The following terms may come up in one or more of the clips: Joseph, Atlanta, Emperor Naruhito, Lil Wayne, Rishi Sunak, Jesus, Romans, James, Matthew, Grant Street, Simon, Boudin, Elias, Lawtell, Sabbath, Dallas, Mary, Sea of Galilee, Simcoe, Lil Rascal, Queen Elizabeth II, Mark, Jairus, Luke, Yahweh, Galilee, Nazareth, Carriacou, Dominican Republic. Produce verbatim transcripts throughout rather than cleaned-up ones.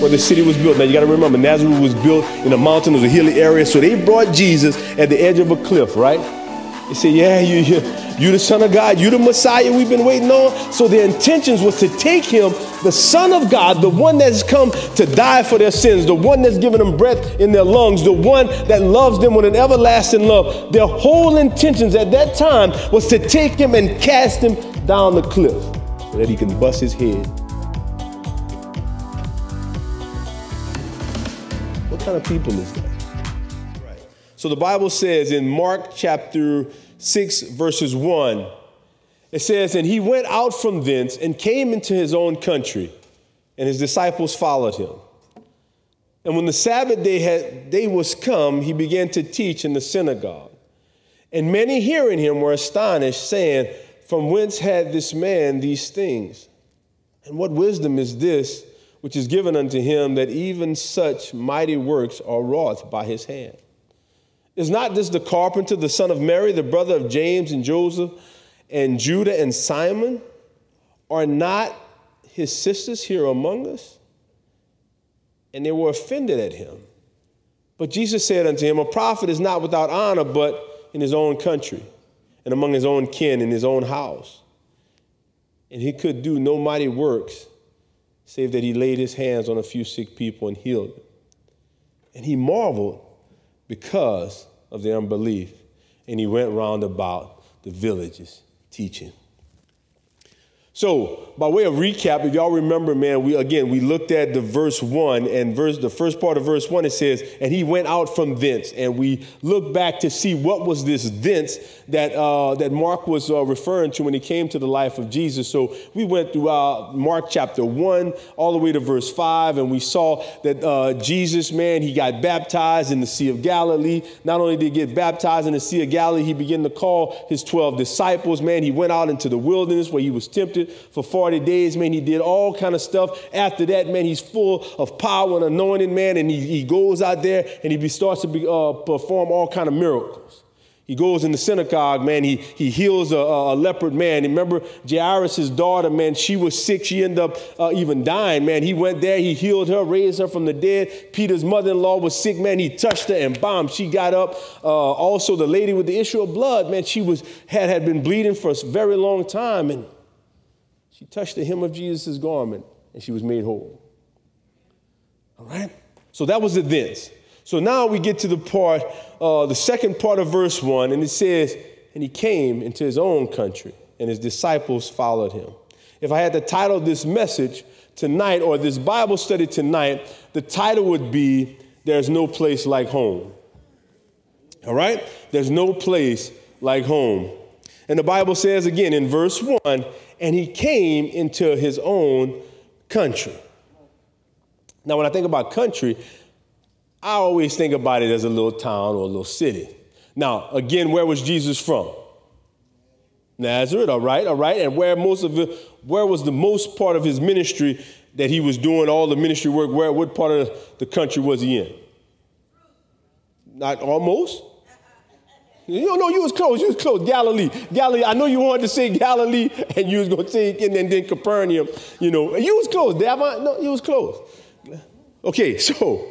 where the city was built. Now you got to remember, Nazareth was built in a mountain, it was a hilly area, so they brought Jesus at the edge of a cliff, right? They said, yeah, you, you, you're the Son of God, you're the Messiah we've been waiting on. So their intentions was to take him, the Son of God, the one that's come to die for their sins, the one that's given them breath in their lungs, the one that loves them with an everlasting love. Their whole intentions at that time was to take him and cast him down the cliff so that he can bust his head. What kind of people is that? So the Bible says in Mark chapter six, verses one, it says, and he went out from thence and came into his own country, and his disciples followed him. And when the Sabbath day, had, day was come, he began to teach in the synagogue. And many hearing him were astonished, saying, from whence had this man these things? And what wisdom is this which is given unto him, that even such mighty works are wrought by his hand? Is not this the carpenter, the son of Mary, the brother of James and Joseph and Judah and Simon? Are not his sisters here among us? And they were offended at him. But Jesus said unto him, a prophet is not without honor, but in his own country and among his own kin, in his own house. And he could do no mighty works, save that he laid his hands on a few sick people and healed them. And he marveled because of their unbelief. And he went round about the villages teaching. So, by way of recap, if y'all remember, man, we again, we looked at the verse one, and verse the first part of verse one, it says, and he went out from thence. And we look back to see what was this thence that uh, that Mark was uh, referring to when he came to the life of Jesus. So we went through uh, Mark chapter one all the way to verse five, and we saw that uh, Jesus, man, he got baptized in the Sea of Galilee. Not only did he get baptized in the Sea of Galilee, he began to call his twelve disciples, man. He went out into the wilderness where he was tempted for forty days, man. He did all kind of stuff. After that, man, he's full of power and anointing, man, and he, he goes out there and he starts to be, uh, perform all kind of miracles. He goes in the synagogue, man. He, he heals a, a leopard, man. Remember Jairus' daughter, man, she was sick. She ended up uh, even dying, man. He went there. He healed her, raised her from the dead. Peter's mother-in-law was sick, man. He touched her and bam, she got up. Uh, also, the lady with the issue of blood, man, she was had, had been bleeding for a very long time, and she touched the hem of Jesus' garment, and she was made whole. All right? So that was the thence. So now we get to the part, uh, the second part of verse one, and it says, and he came into his own country, and his disciples followed him. If I had to title this message tonight, or this Bible study tonight, the title would be, There's No Place Like Home. All right? There's no place like home. And the Bible says again in verse one, and he came into his own country. Now, when I think about country, I always think about it as a little town or a little city. Now, again, where was Jesus from? Nazareth, all right, all right. And where most of the, where was the most part of his ministry that he was doing all the ministry work? Where, what part of the country was he in? Not almost. You know, you was close, you was close, Galilee, Galilee. I know you wanted to say Galilee, and you was going to say, and then, then Capernaum, you know. You was close, Davon, no, you was close. Okay, so,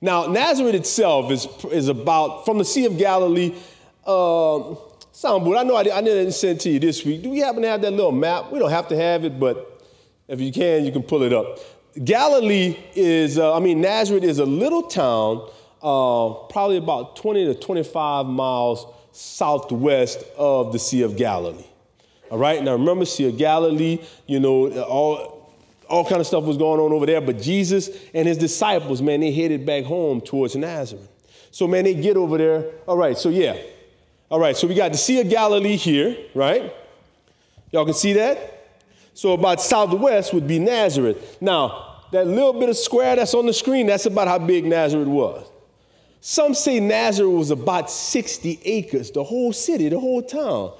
now Nazareth itself is, is about, from the Sea of Galilee, um, Soundboard, I know I, I didn't send it to you this week. Do we happen to have that little map? We don't have to have it, but if you can, you can pull it up. Galilee is, uh, I mean, Nazareth is a little town, Uh, probably about twenty to twenty-five miles southwest of the Sea of Galilee. All right, now remember, Sea of Galilee, you know, all, all kind of stuff was going on over there, but Jesus and his disciples, man, they headed back home towards Nazareth. So, man, they get over there. All right, so, yeah. All right, so we got the Sea of Galilee here, right? Y'all can see that? So about southwest would be Nazareth. Now, that little bit of square that's on the screen, that's about how big Nazareth was. Some say Nazareth was about sixty acres, the whole city, the whole town.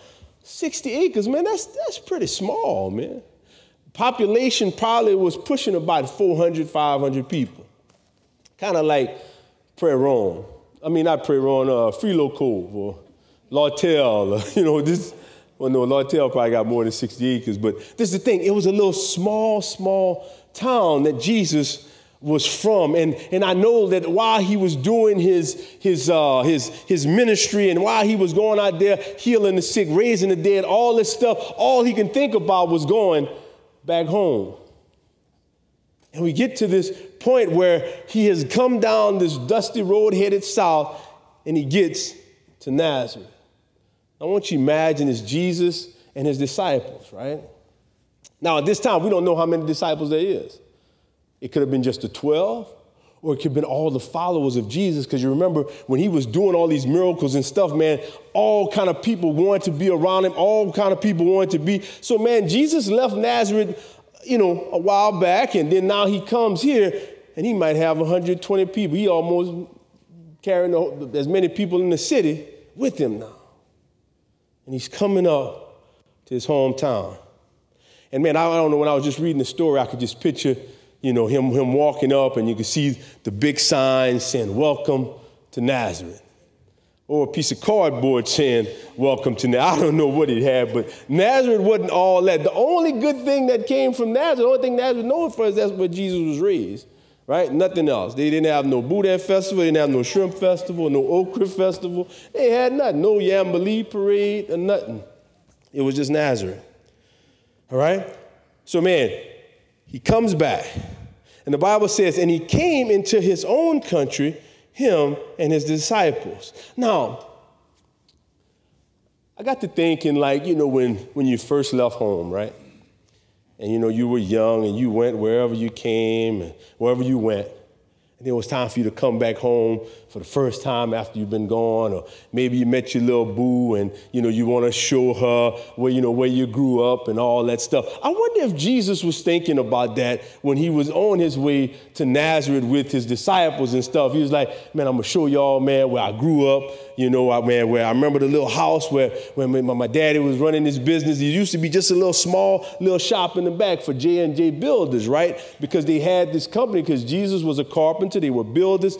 sixty acres, man, that's, that's pretty small, man. Population probably was pushing about four hundred, five hundred people. Kind of like Prairie. I mean, not Prairie, uh, Freelo Cove or Lawtell. Or, you know, this, well, no, Lawtell probably got more than sixty acres. But this is the thing, it was a little small, small town that Jesus was from. And, and I know that while he was doing his, his, uh, his, his ministry, and while he was going out there healing the sick, raising the dead, all this stuff, all he can think about was going back home. And we get to this point where he has come down this dusty road headed south, and he gets to Nazareth. I want you to imagine it's Jesus and his disciples, right? Now, at this time, we don't know how many disciples there is. It could have been just the twelve, or it could have been all the followers of Jesus, because you remember when he was doing all these miracles and stuff, man, all kind of people wanted to be around him, all kind of people wanted to be. So, man, Jesus left Nazareth, you know, a while back, and then now he comes here, and he might have one hundred twenty people. He almost carrying the, as many people in the city with him now. And he's coming up to his hometown. And, man, I don't know, when I was just reading the story, I could just picture, you know, him, him walking up, and you could see the big sign saying, "Welcome to Nazareth." Or a piece of cardboard saying, "Welcome to Nazareth." I don't know what it had, but Nazareth wasn't all that. The only good thing that came from Nazareth, the only thing Nazareth known for, is that's where Jesus was raised, right? Nothing else. They didn't have no Boudin festival. They didn't have no shrimp festival, no okra festival. They had nothing. No Yambalee parade or nothing. It was just Nazareth, all right? So, man, he comes back. And the Bible says, and he came into his own country, him and his disciples. Now, I got to thinking, like, you know, when, when you first left home, right? And, you know, you were young and you went wherever you came and wherever you went. And it was time for you to come back home for the first time after you've been gone, or maybe you met your little boo and, you know, you want to show her where, you know, where you grew up and all that stuff. I wonder if Jesus was thinking about that when he was on his way to Nazareth with his disciples and stuff. He was like, "Man, I'm going to show y'all, man, where I grew up, you know, I, man, where I remember the little house where, where my, my daddy was running his business." It used to be just a little small little shop in the back for J and J builders, right? Because they had this company, because Jesus was a carpenter. They were builders.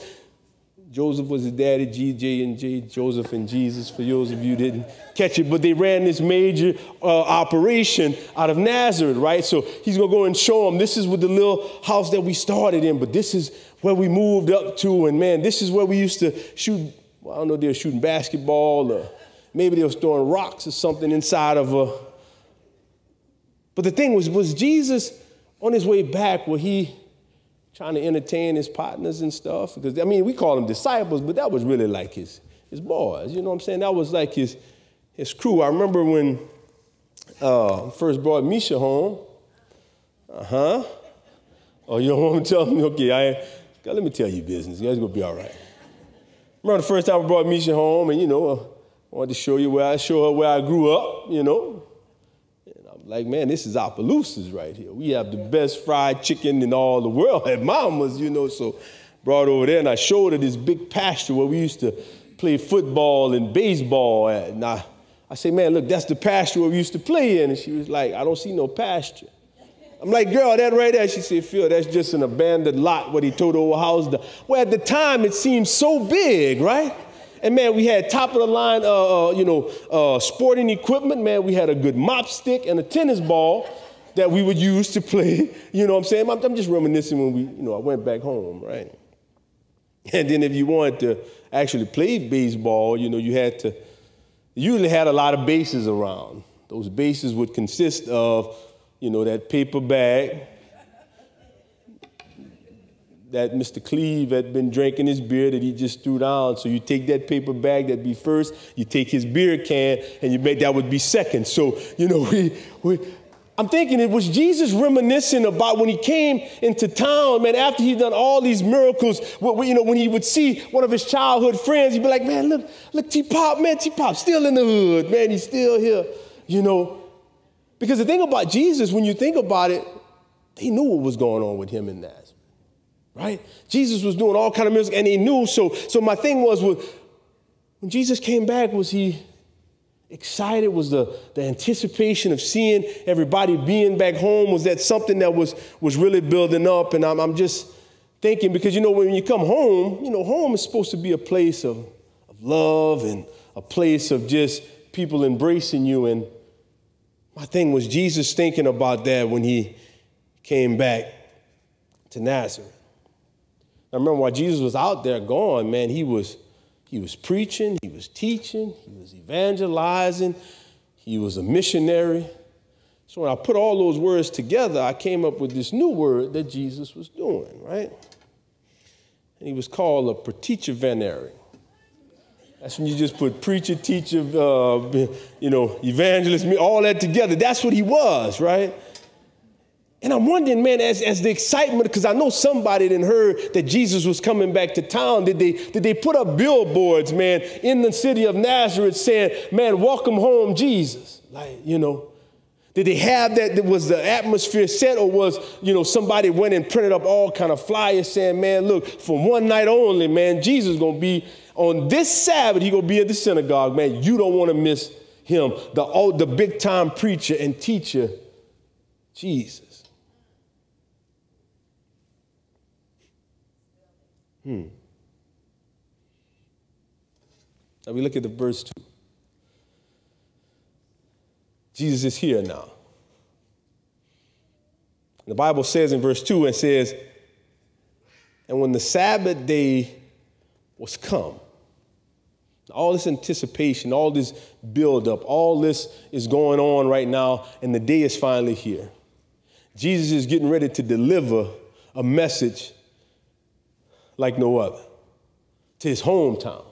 Joseph was his daddy, J and J, Joseph and Jesus, for those of you who didn't catch it. But they ran this major uh, operation out of Nazareth, right? So he's going to go and show them, this is with the little house that we started in, but this is where we moved up to. And, man, this is where we used to shoot. Well, I don't know if they were shooting basketball, or maybe they were throwing rocks or something inside of a. But the thing was, was Jesus on his way back, where he trying to entertain his partners and stuff? Because, I mean, we call them disciples, but that was really like his, his boys. You know what I'm saying? That was like his, his crew. I remember when uh, first brought Misha home. Uh-huh. Oh, you don't want to tell me? Okay, I, God, let me tell you business. You guys going to be all right. Remember the first time I brought Misha home, and, you know, uh, I wanted to show you where I show her where I grew up, you know. And I'm like, man, this is our Opelousas right here. We have the best fried chicken in all the world at Mama's, you know. So brought over there, and I showed her this big pasture where we used to play football and baseball at. And I, I said, man, look, that's the pasture where we used to play in. And she was like, I don't see no pasture. I'm like, girl, that right there. She said, Phil, that's just an abandoned lot where they tore the old house down. Well, at the time, it seemed so big, right? And, man, we had top-of-the-line, uh, uh, you know, uh, sporting equipment. Man, we had a good mop stick and a tennis ball that we would use to play. You know what I'm saying? I'm, I'm just reminiscing when we, you know, I went back home, right? And then if you wanted to actually play baseball, you know, you had to, you usually had a lot of bases around. Those bases would consist of, you know, that paper bag that Mister Cleve had been drinking his beer that he just threw down. So you take that paper bag, that'd be first. You take his beer can, and you make that would be second. So, you know, we, we, I'm thinking, it was Jesus reminiscing about when he came into town, man, after he'd done all these miracles, you know, when he would see one of his childhood friends, he'd be like, man, look, look, T-Pop, man, T-Pop's still in the hood, man, he's still here, you know. Because the thing about Jesus, when you think about it, they knew what was going on with him in Nazareth, right? Jesus was doing all kind of miracles, and they knew. So, so my thing was, was, when Jesus came back, was he excited? Was the, the anticipation of seeing everybody being back home, was that something that was, was really building up? And I'm, I'm just thinking, because, you know, when you come home, you know, home is supposed to be a place of, of love and a place of just people embracing you. And my thing was, Jesus thinking about that when he came back to Nazareth. I remember while Jesus was out there going, man, he was he was preaching, he was teaching, he was evangelizing, he was a missionary. So when I put all those words together, I came up with this new word that Jesus was doing, right? And he was called a preteacher-vanary. That's when you just put preacher, teacher, uh, you know, evangelist, all that together. That's what he was, right? And I'm wondering, man, as, as the excitement, because I know somebody that heard that Jesus was coming back to town, did they, did they put up billboards, man, in the city of Nazareth saying, man, welcome home, Jesus? Like, you know, did they have that? Was the atmosphere set, or was, you know, somebody went and printed up all kind of flyers saying, man, look, from one night only, man, Jesus going to be on this Sabbath. He going to be at the synagogue, man. You don't want to miss him, the old, the big time preacher and teacher, Jesus. Hmm. Now we look at the verse two. Jesus is here now. The Bible says in verse two, it says, and when the Sabbath day was come, all this anticipation, all this buildup, all this is going on right now, and the day is finally here. Jesus is getting ready to deliver a message like no other, to his hometown.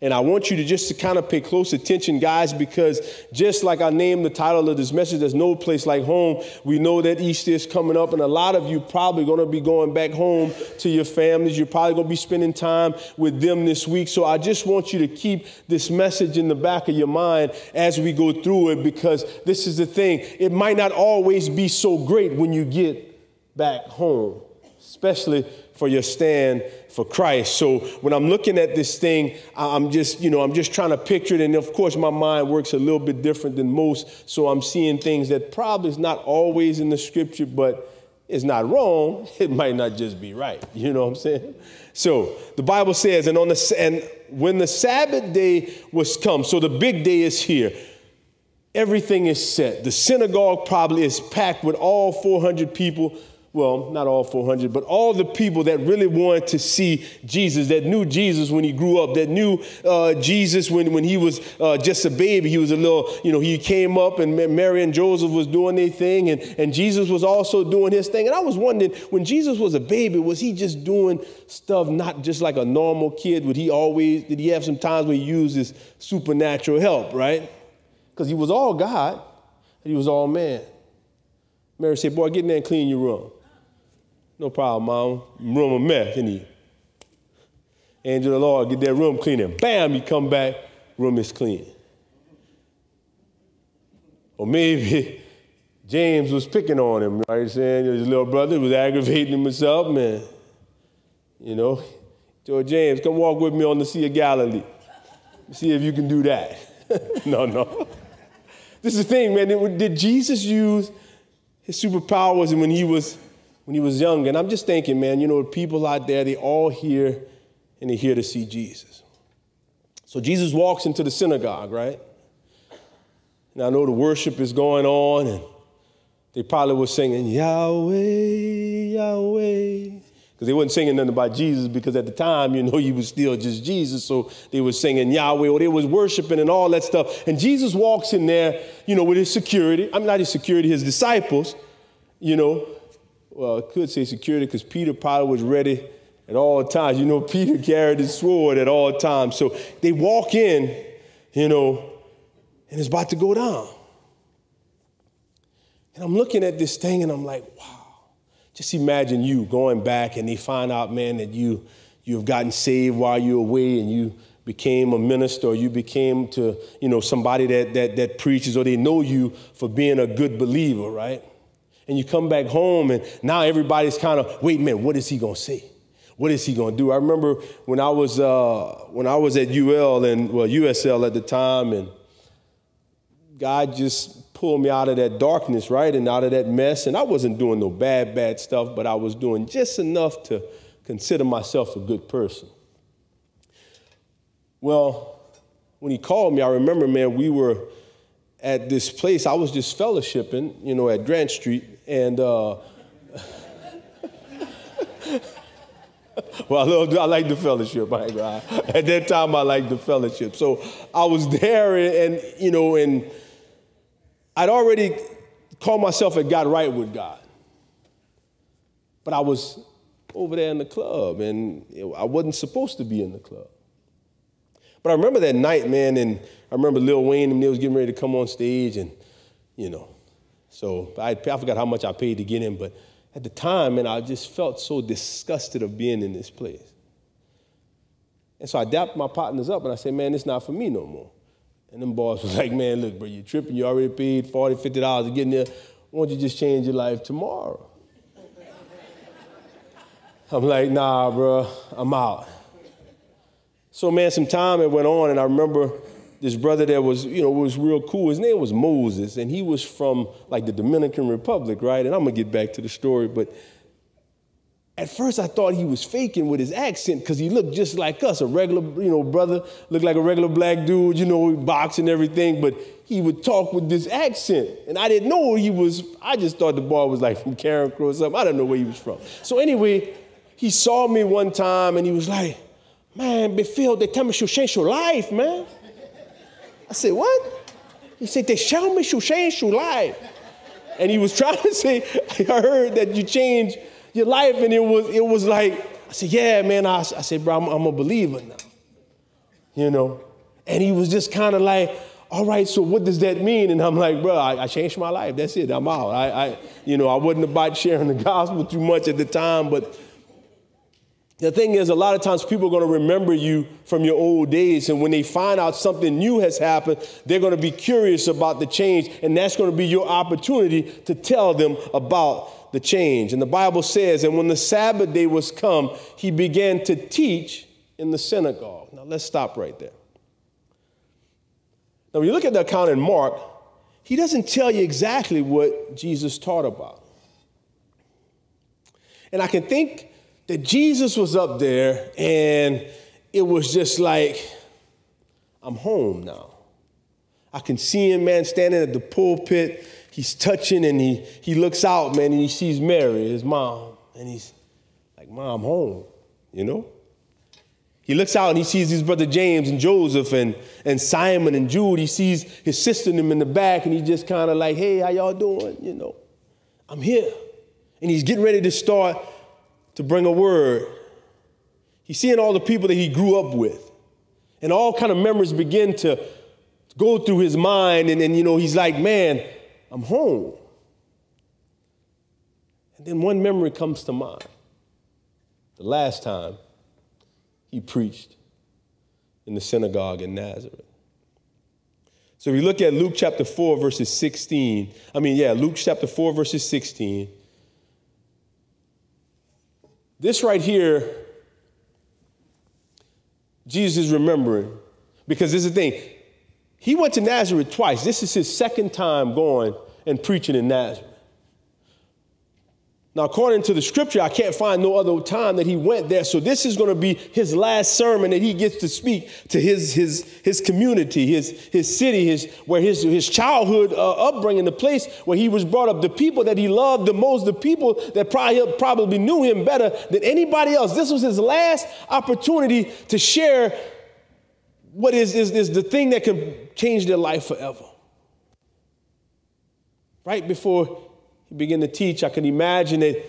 And I want you to just to kind of pay close attention, guys, because just like I named the title of this message, There's No Place Like Home, we know that Easter is coming up, and a lot of you probably going to be going back home to your families. You're probably going to be spending time with them this week. So I just want you to keep this message in the back of your mind as we go through it, because this is the thing. It might not always be so great when you get back home, especially for your stand for Christ. So when I'm looking at this thing, I'm just, you know, I'm just trying to picture it. And of course, my mind works a little bit different than most. So I'm seeing things that probably is not always in the scripture, but it's not wrong. It might not just be right. You know what I'm saying? So the Bible says, and on the, and when the Sabbath day was come, so the big day is here. Everything is set. The synagogue probably is packed with all four hundred people. Well, not all four hundred, but all the people that really wanted to see Jesus, that knew Jesus when he grew up, that knew uh, Jesus when, when he was uh, just a baby. He was a little, you know, he came up and Mary and Joseph was doing their thing, and, and Jesus was also doing his thing. And I was wondering, when Jesus was a baby, was he just doing stuff not just like a normal kid? Would he always, did he have some times where he used his supernatural help, right? Because he was all God, and he was all man. Mary said, boy, get in there and clean your room. No problem, Mom. Room of mess, isn't he? Angel of the Lord, get that room clean. And bam, you come back, room is clean. Or maybe James was picking on him, right? Saying his little brother was aggravating himself, man. You know, he told James, come walk with me on the Sea of Galilee. See if you can do that. no, no. This is the thing, man. Did Jesus use his superpowers and when he was when he was young? And I'm just thinking, man, you know, people out there, they all here and they're here to see Jesus. So Jesus walks into the synagogue, right? And I know the worship is going on, and they probably were singing, Yahweh, Yahweh. Because they weren't singing nothing about Jesus, because at the time, you know, he was still just Jesus. So they were singing Yahweh, or they was worshiping and all that stuff. And Jesus walks in there, you know, with his security. I'm not his security, his disciples, you know. Well, I could say security, because Peter probably was ready at all times. You know, Peter carried his sword at all times. So they walk in, you know, and it's about to go down. And I'm looking at this thing, and I'm like, wow. Just imagine you going back, and they find out, man, that you, you've gotten saved while you're away, and you became a minister, or you became to, you know, somebody that, that, that preaches, or they know you for being a good believer, right? And you come back home, and now everybody's kind of, wait a minute, what is he going to say? What is he going to do? I remember when I was uh, when I was at U L and, well, U S L at the time, and God just pulled me out of that darkness, right, and out of that mess. And I wasn't doing no bad, bad stuff, but I was doing just enough to consider myself a good person. Well, when he called me, I remember, man, we were at this place. I was just fellowshipping, you know, at Grant Street. And uh, Well, I, love, I like the fellowship. My God. At that time, I liked the fellowship. So I was there, and, and you know, and I'd already called myself and got right with God. But I was over there in the club, and I wasn't supposed to be in the club. But I remember that night, man, and I remember Lil Wayne and they was getting ready to come on stage, and you know, so I, I forgot how much I paid to get in, but at the time, man, I just felt so disgusted of being in this place. And so I dapped my partners up, and I said, man, it's not for me no more. And them boys was like, man, look, bro, you're tripping. You already paid forty dollars, fifty dollars to get in there. Why don't you just change your life tomorrow? I'm like, nah, bro, I'm out. So, man, some time it went on, and I remember this brother that was, you know, was real cool. His name was Moses, and he was from, like, the Dominican Republic, right? And I'm going to get back to the story, but at first I thought he was faking with his accent because he looked just like us, a regular, you know, brother, looked like a regular black dude, you know, box and everything, but he would talk with this accent, and I didn't know he was, I just thought the boy was, like, from Carriacou or something. I don't know where he was from. So, anyway, he saw me one time, and he was like, man, Befield, they tell me you change your life, man. I said, what? He said, they tell me you change your life. And he was trying to say, I heard that you changed your life. And it was it was like, I said, yeah, man. I, I said, bro, I'm, I'm a believer now. You know? And he was just kind of like, all right, so what does that mean? And I'm like, bro, I, I changed my life. That's it. I'm out. I, I, you know, I wasn't about sharing the gospel too much at the time, but the thing is, a lot of times people are going to remember you from your old days, and when they find out something new has happened, they're going to be curious about the change, and that's going to be your opportunity to tell them about the change. And the Bible says, and when the Sabbath day was come, he began to teach in the synagogue. Now, let's stop right there. Now, when you look at the account in Mark, he doesn't tell you exactly what Jesus taught about. And I can think that Jesus was up there, and it was just like, I'm home now. I can see him, man, standing at the pulpit. He's touching, and he, he looks out, man, and he sees Mary, his mom, and he's like, Mom, I'm home, you know? He looks out, and he sees his brother James and Joseph and, and Simon and Jude. He sees his sister and him in the back, and he's just kind of like, hey, how y'all doing? You know, I'm here. And he's getting ready to start to bring a word. He's seeing all the people that he grew up with. And all kind of memories begin to go through his mind. And then, you know, he's like, man, I'm home. And then one memory comes to mind. The last time he preached in the synagogue in Nazareth. So if you look at Luke chapter four, verses sixteen. I mean, yeah, Luke chapter four, verses sixteen. This right here, Jesus is remembering, because this is the thing. He went to Nazareth twice. This is his second time going and preaching in Nazareth. Now, according to the scripture, I can't find no other time that he went there. So this is going to be his last sermon that he gets to speak to his his his community, his his city, his where his his childhood uh, upbringing, the place where he was brought up, the people that he loved the most, the people that probably probably knew him better than anybody else. This was his last opportunity to share what is is, is the thing that can change their life forever. Right before he began to teach, I can imagine that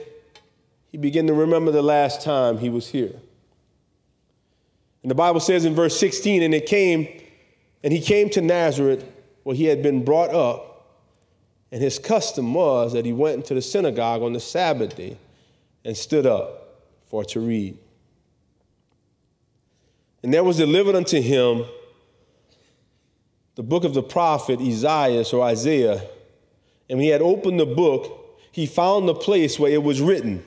he began to remember the last time he was here. And the Bible says in verse sixteen, and it came, and he came to Nazareth where he had been brought up, and his custom was that he went into the synagogue on the Sabbath day and stood up for to read. And there was delivered unto him the book of the prophet Isaiah, or Isaiah. And when he had opened the book, he found the place where it was written.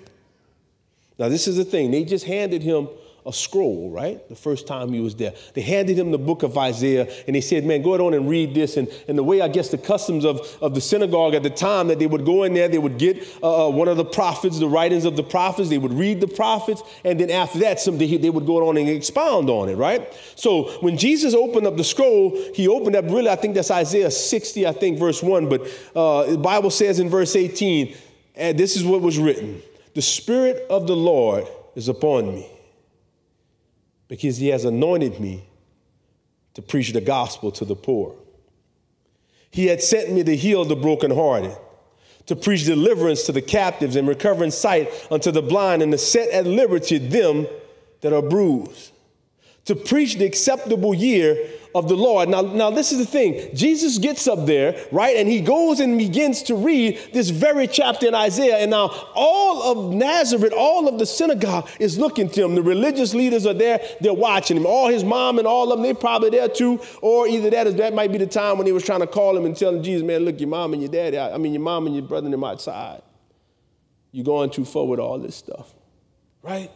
Now, this is the thing. They just handed him a scroll, right? The first time he was there. They handed him the book of Isaiah, and they said, man, go on and read this. And, and the way, I guess, the customs of, of the synagogue at the time, that they would go in there, they would get uh, one of the prophets, the writings of the prophets, they would read the prophets, and then after that, someday they would go on and expound on it, right? So when Jesus opened up the scroll, he opened up, really, I think that's Isaiah sixty, I think, verse one, but uh, the Bible says in verse eighteen, and this is what was written, the Spirit of the Lord is upon me because he has anointed me to preach the gospel to the poor. He had sent me to heal the brokenhearted, to preach deliverance to the captives and recovering sight unto the blind, and to set at liberty them that are bruised, to preach the acceptable year of the Lord. Now, now this is the thing. Jesus gets up there, right, and he goes and begins to read this very chapter in Isaiah. And now all of Nazareth, all of the synagogue is looking to him. The religious leaders are there. They're watching him. All his mom and all of them, they're probably there too. Or either that is that might be the time when they was trying to call him and telling Jesus, man, look, your mom and your daddy, I mean, your mom and your brother and them outside. You're going too far with all this stuff, right?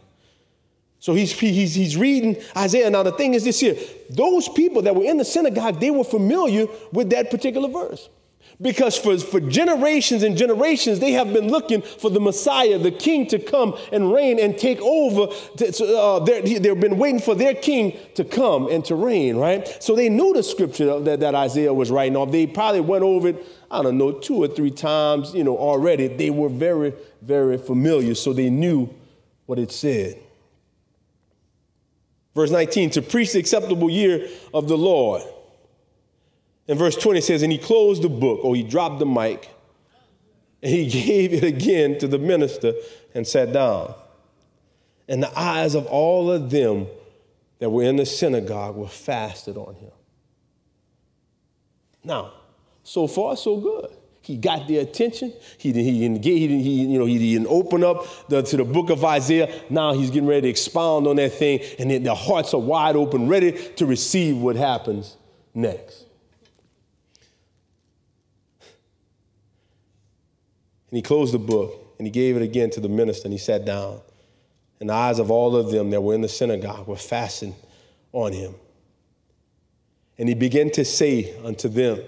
So he's, he's, he's reading Isaiah. Now, the thing is this here. Those people that were in the synagogue, they were familiar with that particular verse. Because for, for generations and generations, they have been looking for the Messiah, the king, to come and reign and take over. To, uh, they've been waiting for their king to come and to reign, right? So they knew the scripture that, that Isaiah was writing off. They probably went over it, I don't know, two or three times, you know, already. They were very, very familiar, so they knew what it said. Verse nineteen, to preach the acceptable year of the Lord. And verse twenty says, and he closed the book, or he dropped the mic, and he gave it again to the minister and sat down. And the eyes of all of them that were in the synagogue were fastened on him. Now, so far, so good. He got their attention. He didn't, he engaged, he didn't, he, you know, he didn't open up the, to the book of Isaiah. Now he's getting ready to expound on that thing, and then their hearts are wide open, ready to receive what happens next. And he closed the book, and he gave it again to the minister, and he sat down. And the eyes of all of them that were in the synagogue were fastened on him. And he began to say unto them,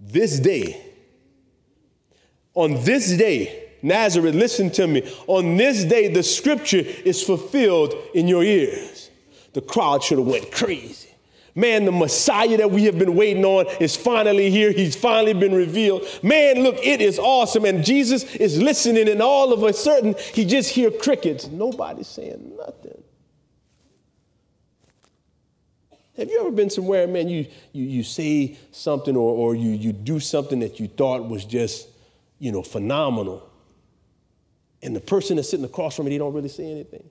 this day, on this day, Nazareth, listen to me. On this day, the scripture is fulfilled in your ears. The crowd should have went crazy. Man, the Messiah that we have been waiting on is finally here. He's finally been revealed. Man, look, it is awesome. And Jesus is listening, and all of a sudden, he just hears crickets. Nobody's saying nothing. Have you ever been somewhere, man, you you, you say something or, or you, you do something that you thought was just, you know, phenomenal, and the person that's sitting across from you, they don't really say anything?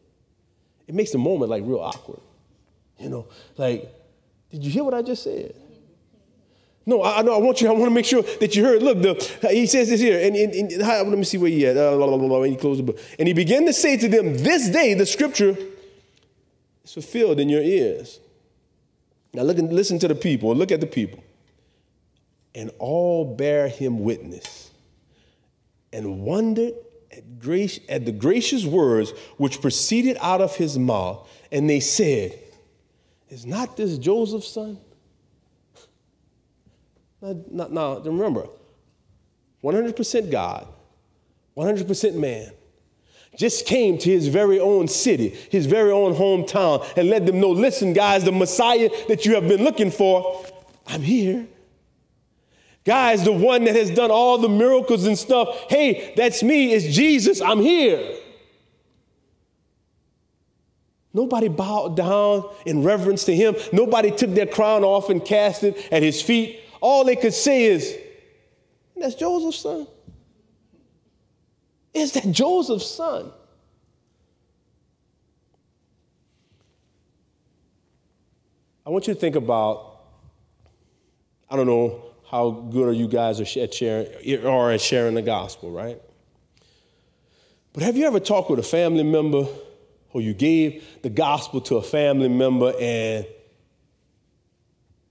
It makes the moment, like, real awkward. You know, like, did you hear what I just said? No, I know. I want you, I want to make sure that you heard. Look, the, he says this here, and, and, and let me see where he at. Uh, blah, blah, blah, blah, and he closed the book. And he began to say to them, this day the scripture is fulfilled in your ears. Now, look and listen to the people. Look at the people. And all bear him witness and wondered at, grace, at the gracious words which proceeded out of his mouth. And they said, is not this Joseph's son? Now, now, now remember, one hundred percent God, one hundred percent man, just came to his very own city, his very own hometown, and let them know, listen, guys, the Messiah that you have been looking for, I'm here. Guys, the one that has done all the miracles and stuff, hey, that's me, it's Jesus, I'm here. Nobody bowed down in reverence to him. Nobody took their crown off and cast it at his feet. All they could say is, that's Joseph's son. Is that Joseph's son? I want you to think about, I don't know how good are you guys at sharing, or at sharing the gospel, right? But have you ever talked with a family member, or you gave the gospel to a family member, and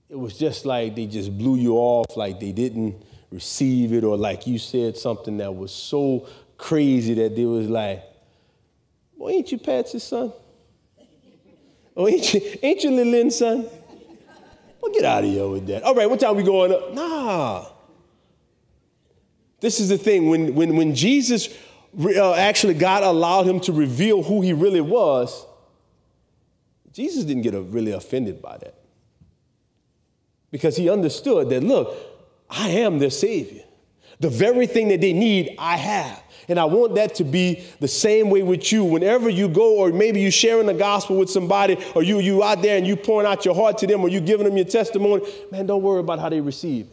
it was just like they just blew you off, like they didn't receive it, or like you said something that was so crazy that they was like, well, ain't you Patsy's son? Oh, ain't you, ain't you Lil Lynn's son? Well, get out of here with that. All right, what time we going up? Nah. This is the thing. When, when, when Jesus uh, actually, God allowed him to reveal who he really was, Jesus didn't get really offended by that. Because he understood that, look, I am their Savior. The very thing that they need, I have. And I want that to be the same way with you. Whenever you go, or maybe you're sharing the gospel with somebody, or you, you out there and you pouring out your heart to them, or you giving them your testimony, man, don't worry about how they receive it.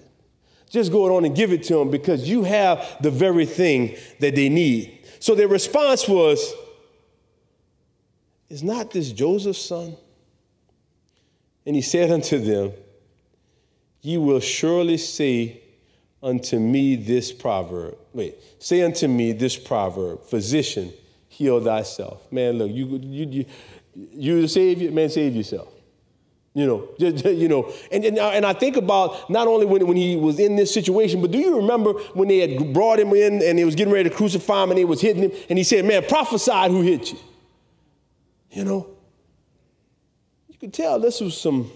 Just go on and give it to them, because you have the very thing that they need. So their response was, is not this Joseph's son? And he said unto them, ye will surely say unto me this proverb. Wait, say unto me this proverb, physician, heal thyself. Man, look, you you you, you save your man, save yourself. You know, just, you know, and, and and I think about not only when, when he was in this situation, but do you remember when they had brought him in and they was getting ready to crucify him and they was hitting him, and he said, man, prophesy who hit you. You know, you could tell this was some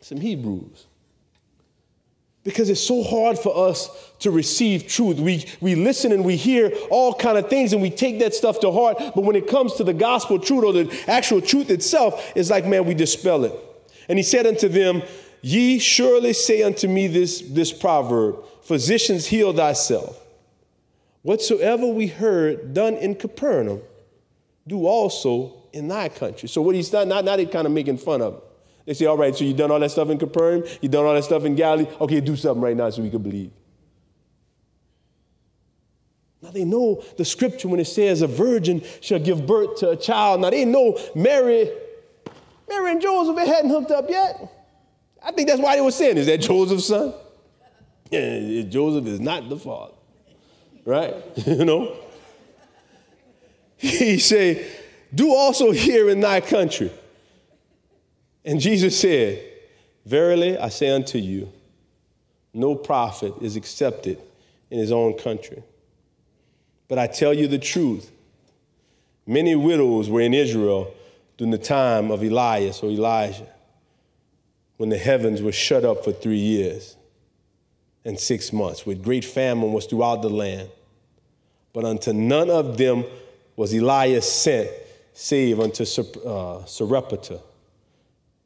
some Hebrews, because it's so hard for us to receive truth. We, we listen and we hear all kind of things and we take that stuff to heart. But when it comes to the gospel truth, or the actual truth itself, it's like, man, we dispel it. And he said unto them, ye surely say unto me this, this proverb, physicians, heal thyself. Whatsoever we heard done in Capernaum, do also in thy country. So what he's done, now they're kind of making fun of him. They say, all right, so you done all that stuff in Capernaum? You done all that stuff in Galilee? Okay, do something right now so we can believe. Now they know the scripture when it says a virgin shall give birth to a child. Now they know Mary, Mary and Joseph, they hadn't hooked up yet. I think that's why they were saying, is that Joseph's son? Yeah, Joseph is not the father, right? You know? He say, do also here in thy country. And Jesus said, verily, I say unto you, no prophet is accepted in his own country. But I tell you the truth, many widows were in Israel during the time of Elias or Elijah, when the heavens were shut up for three years and six months, with great famine was throughout the land. But unto none of them was Elias sent, save unto uh, Zarephath,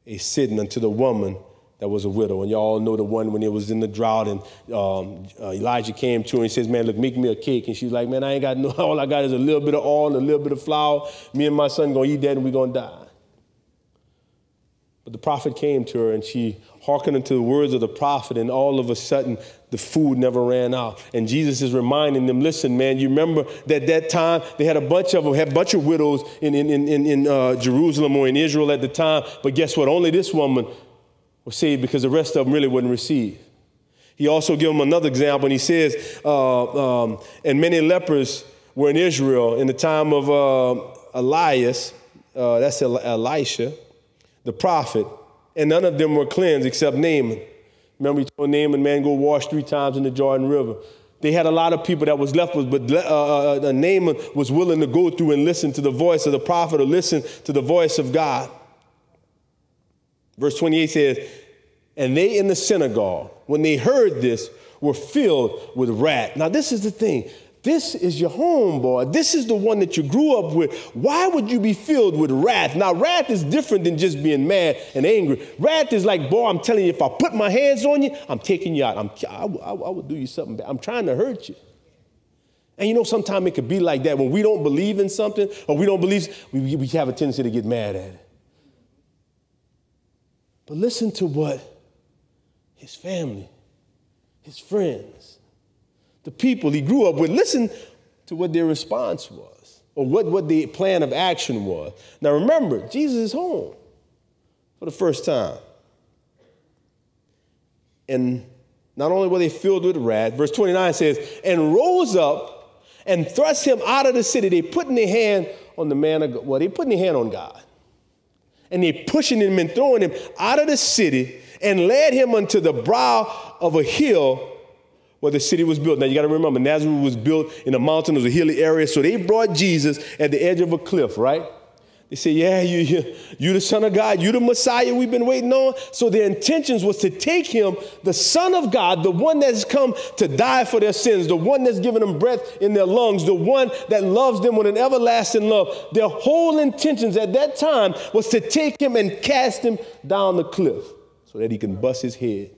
a sitting unto the woman that was a widow. And y'all know the one when it was in the drought and um, uh, Elijah came to her and he says, man, look, make me a cake. And she's like, man, I ain't got no, all I got is a little bit of oil and a little bit of flour. Me and my son gonna eat that and we're gonna die. But the prophet came to her and she hearkened unto the words of the prophet, and all of a sudden the food never ran out. And Jesus is reminding them, listen, man, you remember that that time they had a bunch of them, had a bunch of widows in, in, in, in uh, Jerusalem or in Israel at the time. But guess what? Only this woman was saved, because the rest of them really wouldn't receive. He also gave them another example. And he says, uh, um, and many lepers were in Israel in the time of uh, Elias. Uh, that's El- Elisha, the prophet. And none of them were cleansed except Naaman. Remember, he told Naaman, man, go wash three times in the Jordan River. They had a lot of people that was left with, but uh, uh, Naaman was willing to go through and listen to the voice of the prophet, or listen to the voice of God. Verse twenty-eight says, and they in the synagogue, when they heard this, were filled with wrath. Now, this is the thing. This is your homeboy. This is the one that you grew up with. Why would you be filled with wrath? Now, wrath is different than just being mad and angry. Wrath is like, boy, I'm telling you, if I put my hands on you, I'm taking you out. I'm, I, I, I would do you something bad. I'm trying to hurt you. And you know, sometimes it could be like that. When we don't believe in something, or we don't believe, we, we have a tendency to get mad at it. But listen to what his family, his friends, the people he grew up with, listen to what their response was, or what, what the plan of action was. Now remember, Jesus is home for the first time. And not only were they filled with wrath, verse twenty-nine says, and rose up and thrust him out of the city. They putting their hand on the man of God. Well, they putting their hand on God. And they pushing him and throwing him out of the city, and led him unto the brow of a hill where the city was built. Now, you got to remember, Nazareth was built in a mountain. It was a hilly area. So they brought Jesus at the edge of a cliff, right? They said, yeah, you, you, you the Son of God. You the Messiah we've been waiting on. So their intentions was to take him, the Son of God, the one that's come to die for their sins, the one that's given them breath in their lungs, the one that loves them with an everlasting love. Their whole intentions at that time was to take him and cast him down the cliff so that he can bust his head.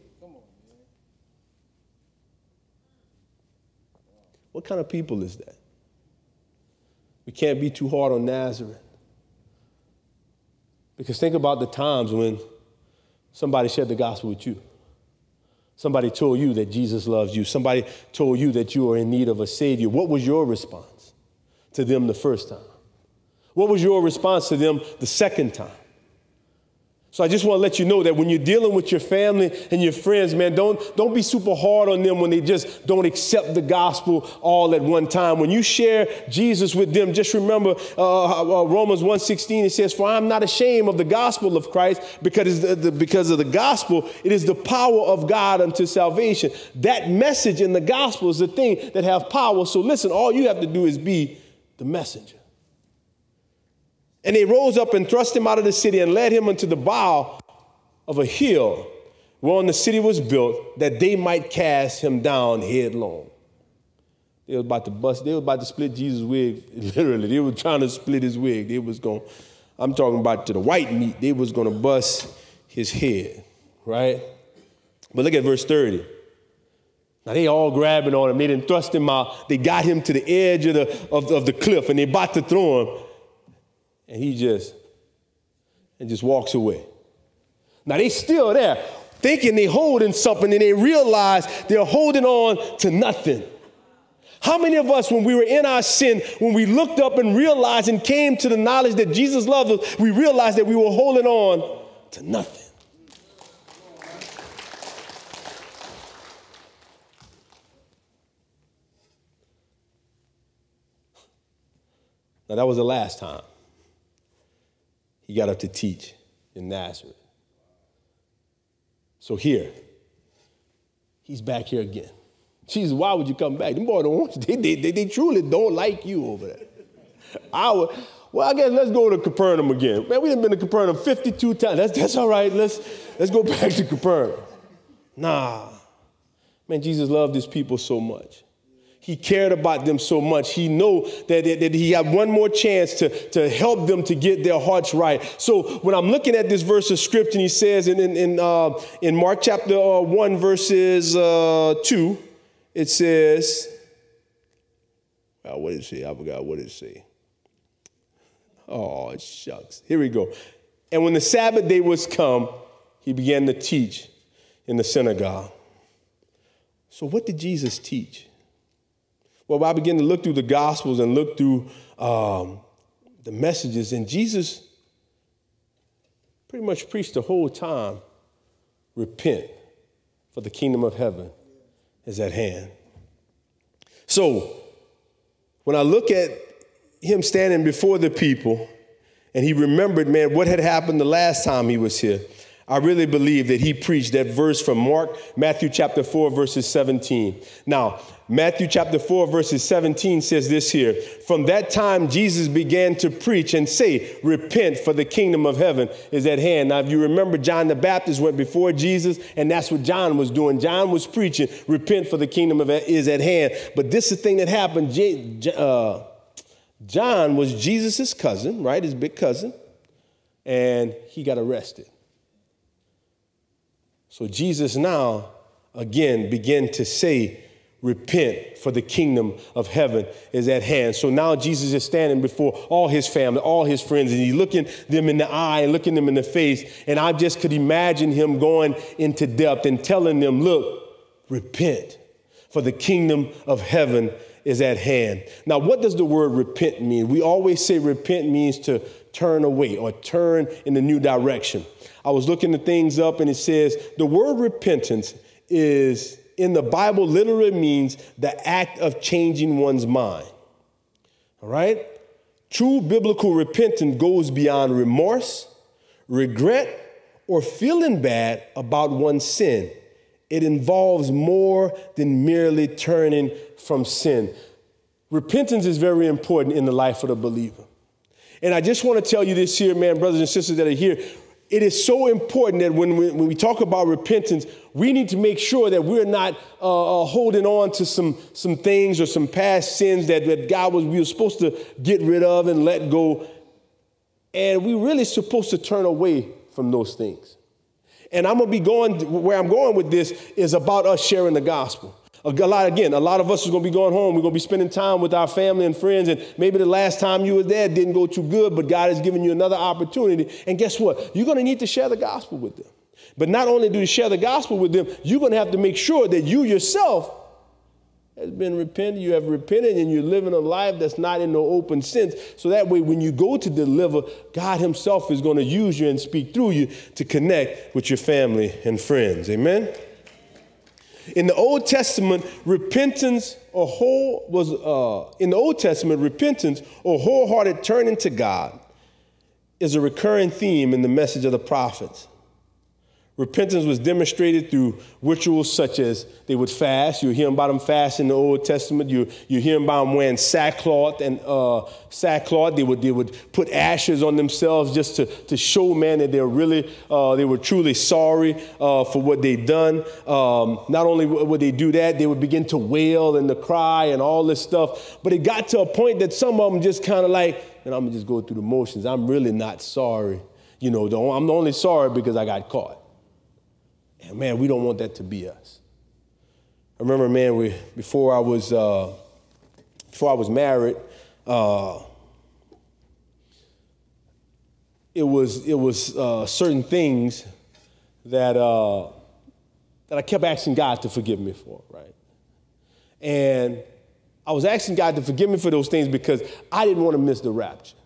What kind of people is that? We can't be too hard on Nazareth. Because think about the times when somebody shared the gospel with you. Somebody told you that Jesus loves you. Somebody told you that you are in need of a Savior. What was your response to them the first time? What was your response to them the second time? So I just want to let you know that when you're dealing with your family and your friends, man, don't, don't be super hard on them when they just don't accept the gospel all at one time. When you share Jesus with them, just remember uh, Romans one sixteen, it says, "For I am not ashamed of the gospel of Christ, because, the, the, because of the gospel, it is the power of God unto salvation." That message in the gospel is the thing that have power. So listen, all you have to do is be the messenger. And they rose up and thrust him out of the city and led him unto the brow of a hill whereon the city was built, that they might cast him down headlong. They was about to bust. They was about to split Jesus' wig. Literally, they were trying to split his wig. They was going, I'm talking about to the white meat. They was going to bust his head, right? But look at verse thirty. Now, they all grabbing on him. They didn't thrust him out. They got him to the edge of the, of, of the cliff, and they about to throw him. And he just, and just walks away. Now they still there, thinking they holding something, and they realize they're holding on to nothing. How many of us, when we were in our sin, when we looked up and realized and came to the knowledge that Jesus loved us, we realized that we were holding on to nothing? Now that was the last time he got up to teach in Nazareth. So here, he's back here again. Jesus, why would you come back? Them boys don't want you. They, they, they truly don't like you over there. I would, well, I guess let's go to Capernaum again. Man, we done been to Capernaum fifty-two times. That's, that's all right. Let's, let's go back to Capernaum. Nah. Man, Jesus loved his people so much. He cared about them so much. He knew that, that, that he had one more chance to, to help them to get their hearts right. So when I'm looking at this verse of scripture, and he says in, in, in, uh, in Mark chapter uh, one, verses uh, two, it says, oh, what did it say? I forgot what it said. Oh, shucks. Here we go. "And when the Sabbath day was come, he began to teach in the synagogue." So what did Jesus teach? Well, I begin to look through the Gospels and look through um, the messages, and Jesus pretty much preached the whole time, "Repent, for the kingdom of heaven is at hand." So when I look at him standing before the people, and he remembered, man, what had happened the last time he was here, I really believe that he preached that verse from Mark, Matthew chapter four, verses seventeen. Now, Matthew chapter four, verses seventeen says this here, "From that time, Jesus began to preach and say, Repent, for the kingdom of heaven is at hand." Now, if you remember, John the Baptist went before Jesus, and that's what John was doing. John was preaching, "Repent, for the kingdom of is at hand." But this is the thing that happened. Uh, John was Jesus' cousin, right? His big cousin. And he got arrested. So Jesus now, again, began to say, "Repent, for the kingdom of heaven is at hand." So now Jesus is standing before all his family, all his friends, and he's looking them in the eye and looking them in the face. And I just could imagine him going into depth and telling them, "Look, repent, for the kingdom of heaven is at hand." Now, what does the word repent mean? We always say repent means to turn away or turn in a new direction. I was looking the things up, and it says the word repentance is in the Bible literally means the act of changing one's mind. All right. True biblical repentance goes beyond remorse, regret, or feeling bad about one's sin. It involves more than merely turning from sin. Repentance is very important in the life of the believer. And I just want to tell you this here, man, brothers and sisters that are here. It is so important that when we, when we talk about repentance, we need to make sure that we're not uh, holding on to some, some things or some past sins that, that God was, we were supposed to get rid of and let go. And we're really supposed to turn away from those things. And I'm going to be going, where I'm going with this is about us sharing the gospel. A lot, again, a lot of us are going to be going home. We're going to be spending time with our family and friends. And maybe the last time you were there didn't go too good, but God has given you another opportunity. And guess what? You're going to need to share the gospel with them. But not only do you share the gospel with them, you're going to have to make sure that you yourself has been repentant. You have repented and you're living a life that's not in no open sense. So that way, when you go to deliver, God himself is going to use you and speak through you to connect with your family and friends. Amen. In the Old Testament, repentance or whole was uh, in the Old Testament, repentance or wholehearted turning to God is a recurring theme in the message of the prophets. Repentance was demonstrated through rituals such as they would fast. You hear about them fasting in the Old Testament. You you hear about them wearing sackcloth and uh, sackcloth. They would they would put ashes on themselves just to to show man that they're really uh, they were truly sorry uh, for what they'd done. Um, not only would they do that, they would begin to wail and to cry and all this stuff. But it got to a point that some of them just kind of like, and I'm gonna just go through the motions. I'm really not sorry. You know, I'm only sorry because I got caught. And man, we don't want that to be us. I remember, man, we, before I was uh, before I was married, uh, it was it was uh, certain things that uh, that I kept asking God to forgive me for, right? And I was asking God to forgive me for those things because I didn't want to miss the rapture,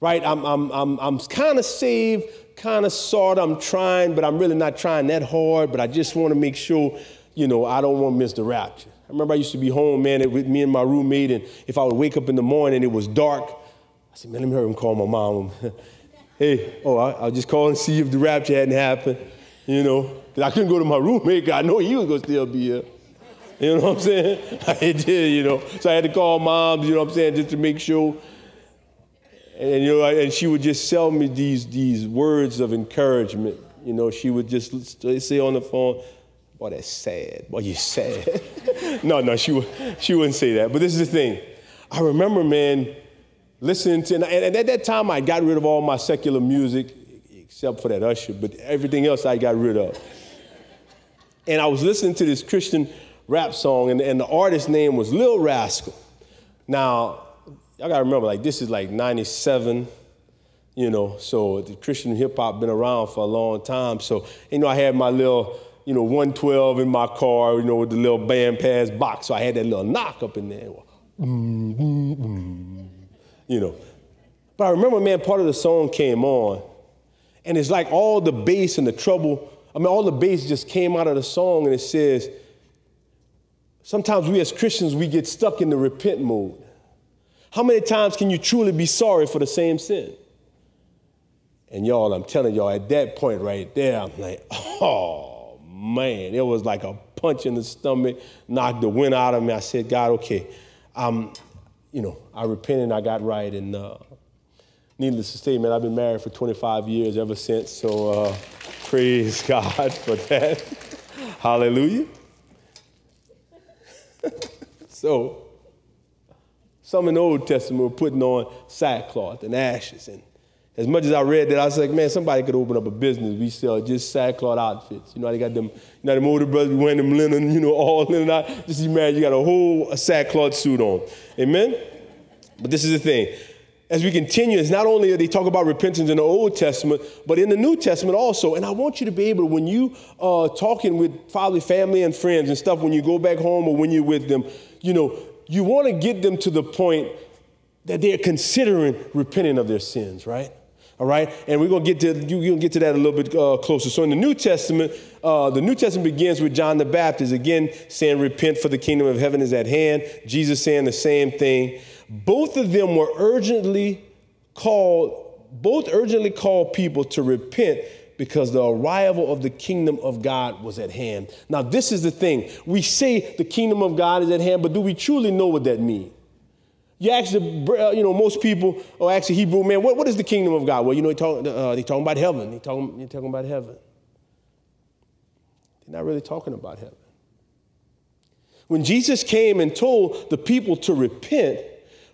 right? I'm I'm I'm I'm kind of saved. Kind of sort of, I'm trying, but I'm really not trying that hard, but I just want to make sure, you know, I don't want to miss the rapture. I remember I used to be home, man, with me and my roommate, and if I would wake up in the morning and it was dark, I said, man, let me hurry and call my mom. Hey, oh, I, I'll just call and see if the rapture hadn't happened, you know, because I couldn't go to my roommate. I know he was going to still be here. You know what I'm saying? I did, you know, so I had to call moms, you know what I'm saying, just to make sure. And, you know, and she would just sell me these, these words of encouragement. You know, she would just say on the phone, boy, that's sad. Boy, you're sad. no, no, she, would, she wouldn't say that. But this is the thing. I remember, man, listening to, and, and at that time, I got rid of all my secular music, except for that Usher, but everything else I got rid of. And I was listening to this Christian rap song, and, and the artist's name was Lil Rascal. Now, I got to remember, like, this is like ninety-seven, you know, so the Christian hip hop been around for a long time. So, you know, I had my little, you know, one twelve in my car, you know, with the little band pass box. So I had that little knock up in there, mm, mm, mm, you know. But I remember, man, part of the song came on, and it's like all the bass and the trouble, I mean, all the bass just came out of the song, and it says, sometimes we as Christians, we get stuck in the repent mode. How many times can you truly be sorry for the same sin? And y'all, I'm telling y'all, at that point right there, I'm like, oh, man. It was like a punch in the stomach, knocked the wind out of me. I said, God, okay, um, you know, I repented and I got right. And uh, needless to say, man, I've been married for twenty-five years ever since. So uh, praise God for that. Hallelujah. So. Some in the Old Testament were putting on sackcloth and ashes. And as much as I read that, I was like, man, somebody could open up a business. We sell just sackcloth outfits. You know, they got them, you know, them older brothers wearing them linen, you know, all linen out. Just imagine you got a whole a sackcloth suit on. Amen? But this is the thing. As we continue, it's not only they talk about repentance in the Old Testament, but in the New Testament also. And I want you to be able to, when you are talking with probably family and friends and stuff, when you go back home or when you're with them, you know, you want to get them to the point that they're considering repenting of their sins, right? All right? And we're going to get to, you, you're going to get to that a little bit uh, closer. So in the New Testament, uh, the New Testament begins with John the Baptist, again, saying, repent for the kingdom of heaven is at hand. Jesus saying the same thing. Both of them were urgently called, both urgently called people to repent because the arrival of the kingdom of God was at hand. Now, this is the thing. We say the kingdom of God is at hand, but do we truly know what that means? You ask the, you know, most people, or ask the Hebrew man, what, what is the kingdom of God? Well, you know, they're talking, uh, they talking about heaven. They're talking, they're talking about heaven. They're not really talking about heaven. When Jesus came and told the people to repent,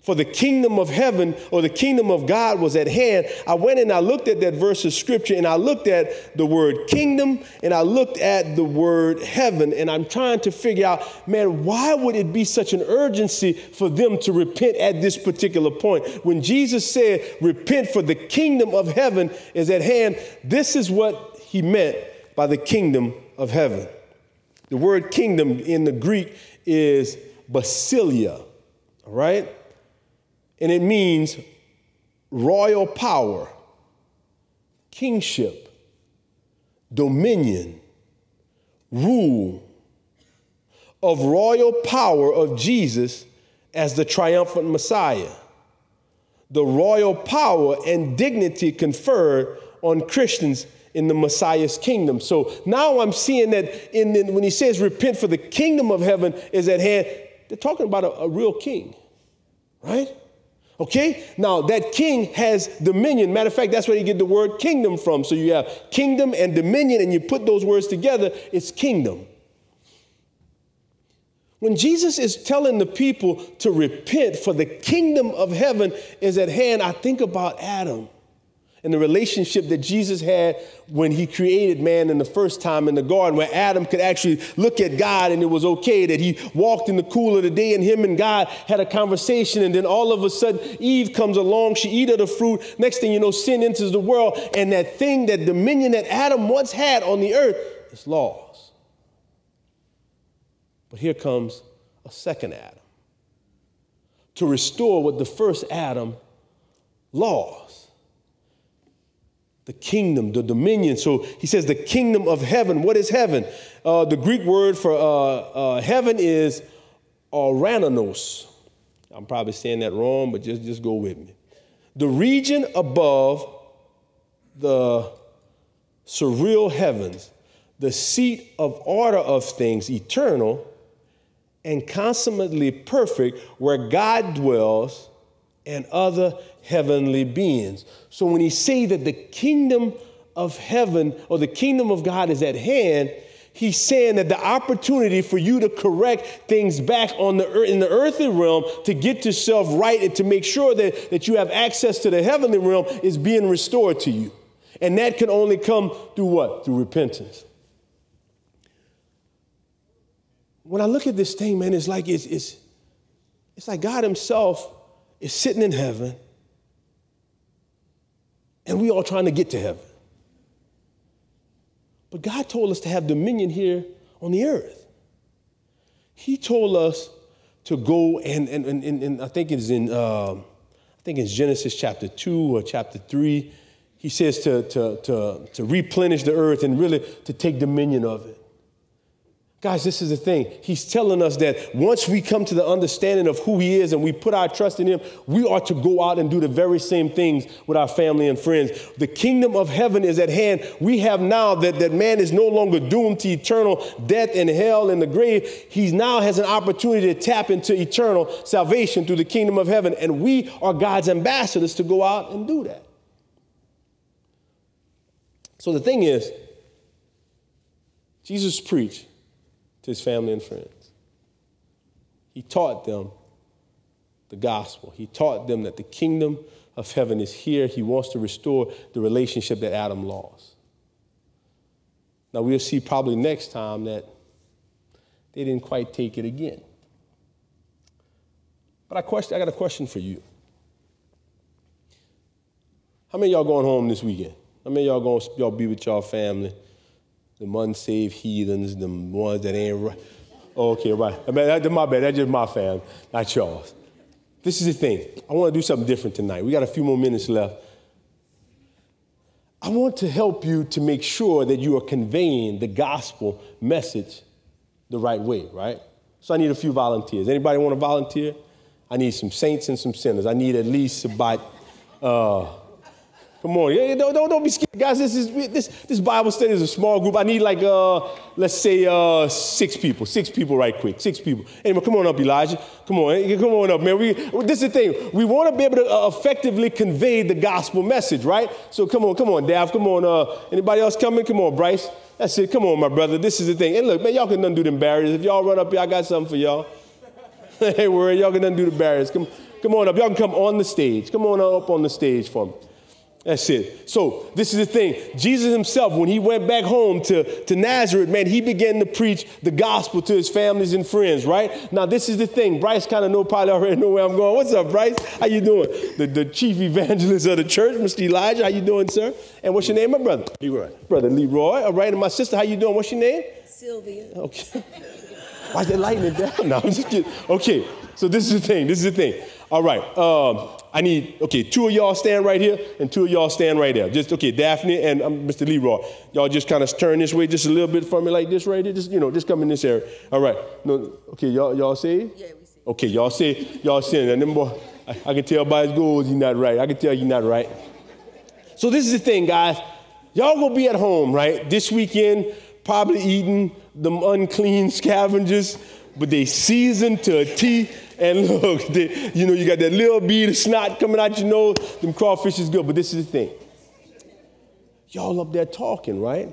For the kingdom of heaven or the kingdom of God was at hand. I went and I looked at that verse of scripture, and I looked at the word kingdom, and I looked at the word heaven. And I'm trying to figure out, man, why would it be such an urgency for them to repent at this particular point? When Jesus said, repent for the kingdom of heaven is at hand, this is what he meant by the kingdom of heaven. The word kingdom in the Greek is basileia, all right? And it means royal power, kingship, dominion, rule of royal power of Jesus as the triumphant Messiah, the royal power and dignity conferred on Christians in the Messiah's kingdom. So now I'm seeing that in the, when he says repent for the kingdom of heaven is at hand, they're talking about a, a real king, right? Okay, now that king has dominion. Matter of fact, that's where you get the word kingdom from. So you have kingdom and dominion, and you put those words together, it's kingdom. When Jesus is telling the people to repent for the kingdom of heaven is at hand, I think about Adam and the relationship that Jesus had when he created man in the first time in the garden, where Adam could actually look at God and it was okay that he walked in the cool of the day and him and God had a conversation. And then all of a sudden, Eve comes along, she eats of the fruit. Next thing you know, sin enters the world. And that thing, that dominion that Adam once had on the earth is lost. But here comes a second Adam to restore what the first Adam lost. The kingdom, the dominion. So he says the kingdom of heaven. What is heaven? Uh, the Greek word for uh, uh, heaven is orananos. I'm probably saying that wrong, but just, just go with me. The region above the surreal heavens, the seat of order of things, eternal and consummately perfect, where God dwells and other heavenly beings. So when he say that the kingdom of heaven or the kingdom of God is at hand, he's saying that the opportunity for you to correct things back on the earth, in the earthly realm, to get yourself right and to make sure that, that you have access to the heavenly realm is being restored to you. And that can only come through what? Through repentance. When I look at this thing, man, it's like, it's, it's, it's like God himself is sitting in heaven, and we all trying to get to heaven. But God told us to have dominion here on the earth. He told us to go, and, and, and, and, and I think it's in um, I think it's Genesis chapter two or chapter three. He says to, to, to, to replenish the earth and really to take dominion of it. Guys, this is the thing. He's telling us that once we come to the understanding of who he is and we put our trust in him, we are to go out and do the very same things with our family and friends. The kingdom of heaven is at hand. We have now that, that man is no longer doomed to eternal death and hell and the grave. He now has an opportunity to tap into eternal salvation through the kingdom of heaven. And we are God's ambassadors to go out and do that. So the thing is, Jesus preached to his family and friends. He taught them the gospel. He taught them that the kingdom of heaven is here. He wants to restore the relationship that Adam lost. Now, we'll see probably next time that they didn't quite take it again. But I, question, I got a question for you. How many of y'all going home this weekend? How many of y'all going to be with y'all family? Them unsaved heathens, them ones that ain't right. Oh, okay, right. I mean, that's my bad. That's just my fam, not y'all's. This is the thing. I want to do something different tonight. We got a few more minutes left. I want to help you to make sure that you are conveying the gospel message the right way, right? So I need a few volunteers. Anybody want to volunteer? I need some saints and some sinners. I need at least about... Uh, Come on, don't, don't, don't be scared, guys. This is this this Bible study is a small group. I need like uh, let's say uh, six people, six people, right quick, six people. Anyway, come on up, Elijah. Come on, come on up, man. We this is the thing. We want to be able to uh, effectively convey the gospel message, right? So come on, come on, Dav. Come on, uh, anybody else coming? Come on, Bryce. That's it. Come on, my brother. This is the thing. And look, man, y'all can undo them barriers. If y'all run up here, I got something for y'all. Hey, worry, y'all can undo the barriers. Come. Come on up. Y'all can come on the stage. Come on up on the stage for me. That's it. So this is the thing. Jesus himself, when he went back home to, to Nazareth, man, he began to preach the gospel to his families and friends, right? Now, this is the thing. Bryce kind of know, probably already know where I'm going. What's up, Bryce? How you doing? The, the chief evangelist of the church, Mister Elijah. How you doing, sir? And what's your name, my brother? Leroy. Brother Leroy. All right. And my sister, how you doing? What's your name? Sylvia. Okay. Why you lighting it down? No, I'm just kidding. Okay. So this is the thing. This is the thing. All right. Um, I need, okay, two of y'all stand right here and two of y'all stand right there. Just, okay, Daphne and um, Mister Leroy. Y'all just kind of turn this way just a little bit for me like this right here. Just, you know, just come in this area. All right. No, okay, y'all y'all say? Yeah, we see. Okay, y'all say, y'all say. And them boy, I, I can tell by his goals he's not right. I can tell you're not right. So this is the thing, guys. Y'all gonna be at home, right? This weekend, probably eating them unclean scavengers, but they seasoned to a T. And look, they, you know, you got that little bead of snot coming out your nose. Them crawfish is good, but this is the thing. Y'all up there talking, right?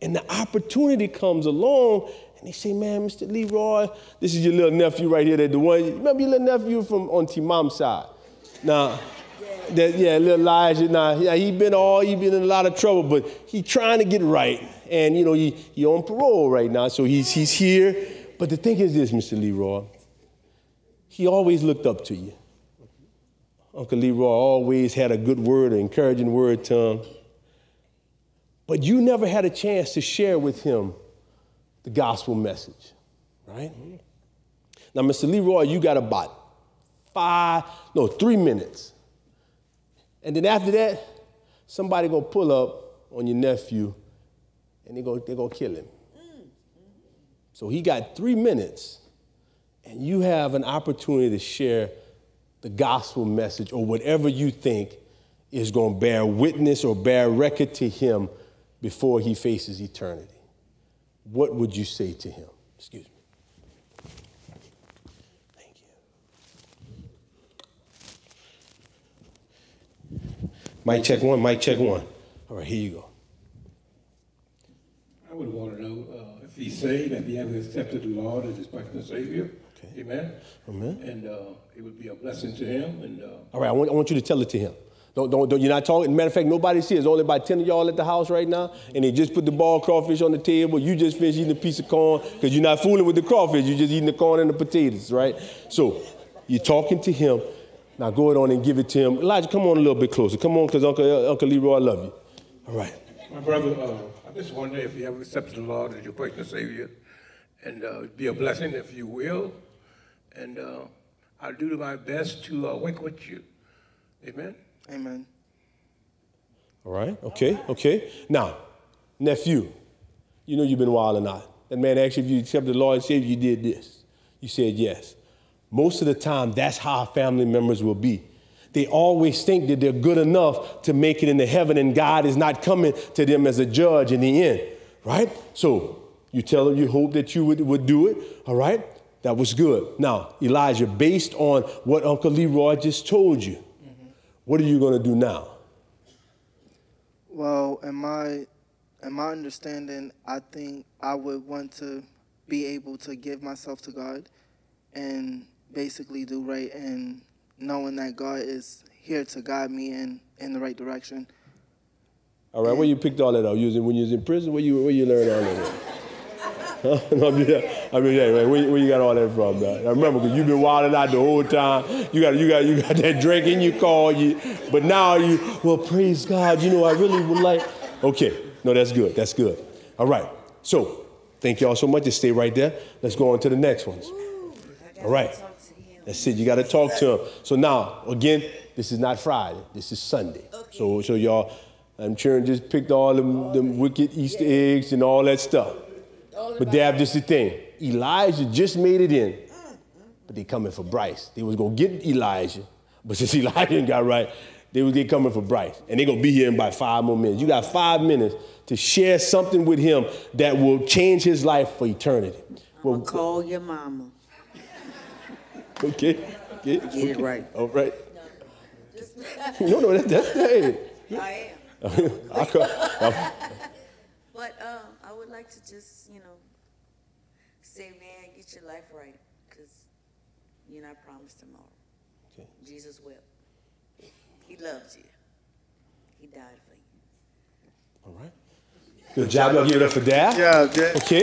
And the opportunity comes along, and they say, man, Mister Leroy, this is your little nephew right here. That the one, remember your little nephew from on T Mom's side? Now, yeah, that, yeah little Elijah, now, yeah, he been all, he been in a lot of trouble, but he trying to get right. And, you know, he, he on parole right now, so he's, he's here. But the thing is this, Mister Leroy, he always looked up to you. Uncle Leroy always had a good word, an encouraging word to him. But you never had a chance to share with him the gospel message, right? Mm-hmm. Now, Mister Leroy, you got about five, no, three minutes. And then after that, somebody gonna pull up on your nephew and they're gonna, they're gonna kill him. Mm-hmm. So he got three minutes. And you have an opportunity to share the gospel message or whatever you think is going to bear witness or bear record to him before he faces eternity. What would you say to him? Excuse me. Thank you. Mic check one, mic check one. All right, here you go. I would want to know uh, if he's saved, if he ever accepted the Lord as his personal Savior. Amen. Amen. And uh, it would be a blessing to him. And uh, all right, I want, I want you to tell it to him. Don't, don't, don't. You're not talking. Matter of fact, nobody's here. There's only about ten of y'all at the house right now, and they just put the ball crawfish on the table. You just finished eating a piece of corn because you're not fooling with the crawfish. You're just eating the corn and the potatoes, right? So you're talking to him. Now go it on and give it to him. Elijah, come on a little bit closer. Come on, because Uncle, Uncle Leroy, I love you. All right. My brother, uh, I just wonder if you ever accepted the Lord as your personal Savior, and uh, be a blessing if you will. And uh, I'll do my best to uh, work with you. Amen? Amen. All right. Okay. Okay. Now, nephew, you know you've been wilding out. That man asked you if you accepted the Lord and Savior, you did this. You said yes. Most of the time, that's how our family members will be. They always think that they're good enough to make it into heaven, and God is not coming to them as a judge in the end, right? So you tell them you hope that you would, would do it, all right? That was good. Now, Elijah, based on what Uncle Leroy just told you, mm-hmm. What are you going to do now? Well, in my, in my understanding, I think I would want to be able to give myself to God and basically do right, and knowing that God is here to guide me in, in the right direction. All right, and where you picked all that up? You was in, when you was in prison, where you, where you learned all of that? No, I'm just, I'm just, hey, man, where, where you got all that from, man? I remember, because you've been wilding out the whole time. You got, you got, you got that drink in your car, you, but now you, well, praise God, you know, I really would like. Okay, no, that's good, that's good. All right, so thank y'all so much. Just stay right there. Let's go on to the next ones. All right, that's it. You got to talk to him. So now, again, this is not Friday. This is Sunday. So, so y'all, I'm sure just picked all them, them wicked Easter eggs and all that stuff. But Dab, just the thing. Elijah just made it in, but they coming for Bryce. They was going to get Elijah, but since Elijah got right, they was they coming for Bryce. And they going to be here in about five more minutes. You got five minutes to share something with him that will change his life for eternity. Well, call your mama. Okay. okay. Get okay. it right. All right. No, no, that, that's it. I am. I call, I, but, um, I would like to just, you know, say, man, get your life right, because you're not promised tomorrow. Okay. Jesus wept. He loves you. He died for you. All right. Good job. I'll give it up for Dad. Yeah, yeah. Okay.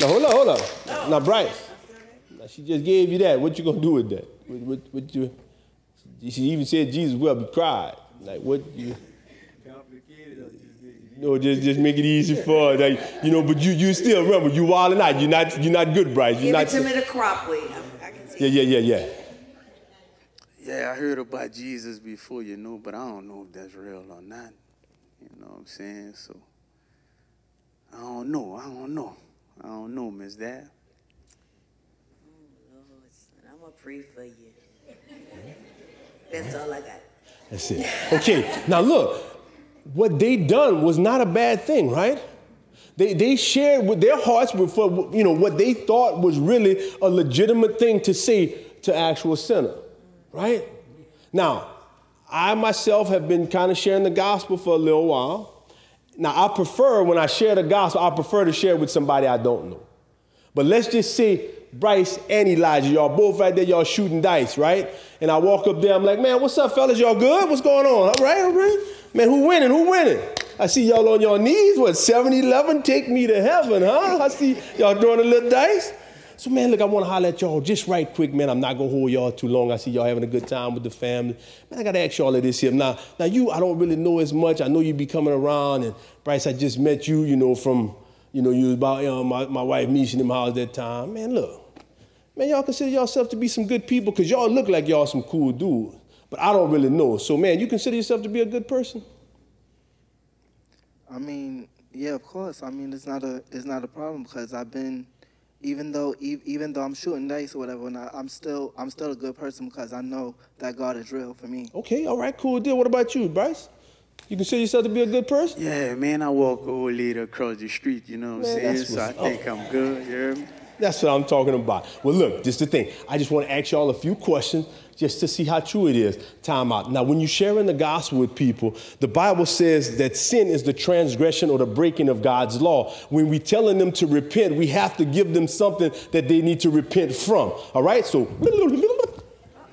Now, hold up, hold up. Oh. Now, Bryce. Now, she just gave you that. What you going to do with that? What, what, what you, she even said Jesus wept and cried. Like, what you... No, just just make it easy for her. Like, you know, but you you still remember you wilding out. You're not you're not good, Bryce. You're Give not. Give it to me the crop way. I, I can see. Yeah, yeah, yeah, yeah. Yeah, I heard about Jesus before, you know, but I don't know if that's real or not. You know what I'm saying? So I don't know. I don't know. I don't know, Miss Dad. Oh Lord, son, I'm gonna pray for you. That's all I got. That's it. Okay, now look. What they done was not a bad thing, right? They, they shared with their hearts for, you know, what they thought was really a legitimate thing to say to actual sinner, right? Now, I myself have been kind of sharing the gospel for a little while. Now, I prefer when I share the gospel, I prefer to share with somebody I don't know. But let's just say Bryce and Elijah, y'all both right there, y'all shooting dice, right? And I walk up there, I'm like, man, what's up, fellas? Y'all good? What's going on? All right, all right. Man, who winning? Who winning? I see y'all on your knees. What, seven eleven? Take me to heaven, huh? I see y'all throwing a little dice. So, man, look, I want to holler at y'all just right quick, man. I'm not going to hold y'all too long. I see y'all having a good time with the family. Man, I got to ask y'all this here. Now, now, you, I don't really know as much. I know you be coming around. And, Bryce, I just met you, you know, from, you know, you was about, you know, my, my wife, Misha, in the house that time. Man, look, man, y'all consider yourself to be some good people because y'all look like y'all some cool dudes. But I don't really know. So, man, you consider yourself to be a good person? I mean, yeah, of course. I mean, it's not a it's not a problem because I've been, even though even though I'm shooting dice or whatever, and I, I'm still I'm still a good person because I know that God is real for me. Okay, all right, cool deal. What about you, Bryce? You consider yourself to be a good person? Yeah, man, I walk all later across the street. You know what man, I'm saying? So I up. think I'm good. You hear me? That's what I'm talking about. Well, look, this is the thing. I just want to ask y'all a few questions just to see how true it is. Time out. Now, when you're sharing the gospel with people, the Bible says that sin is the transgression or the breaking of God's law. When we're telling them to repent, we have to give them something that they need to repent from. All right? So,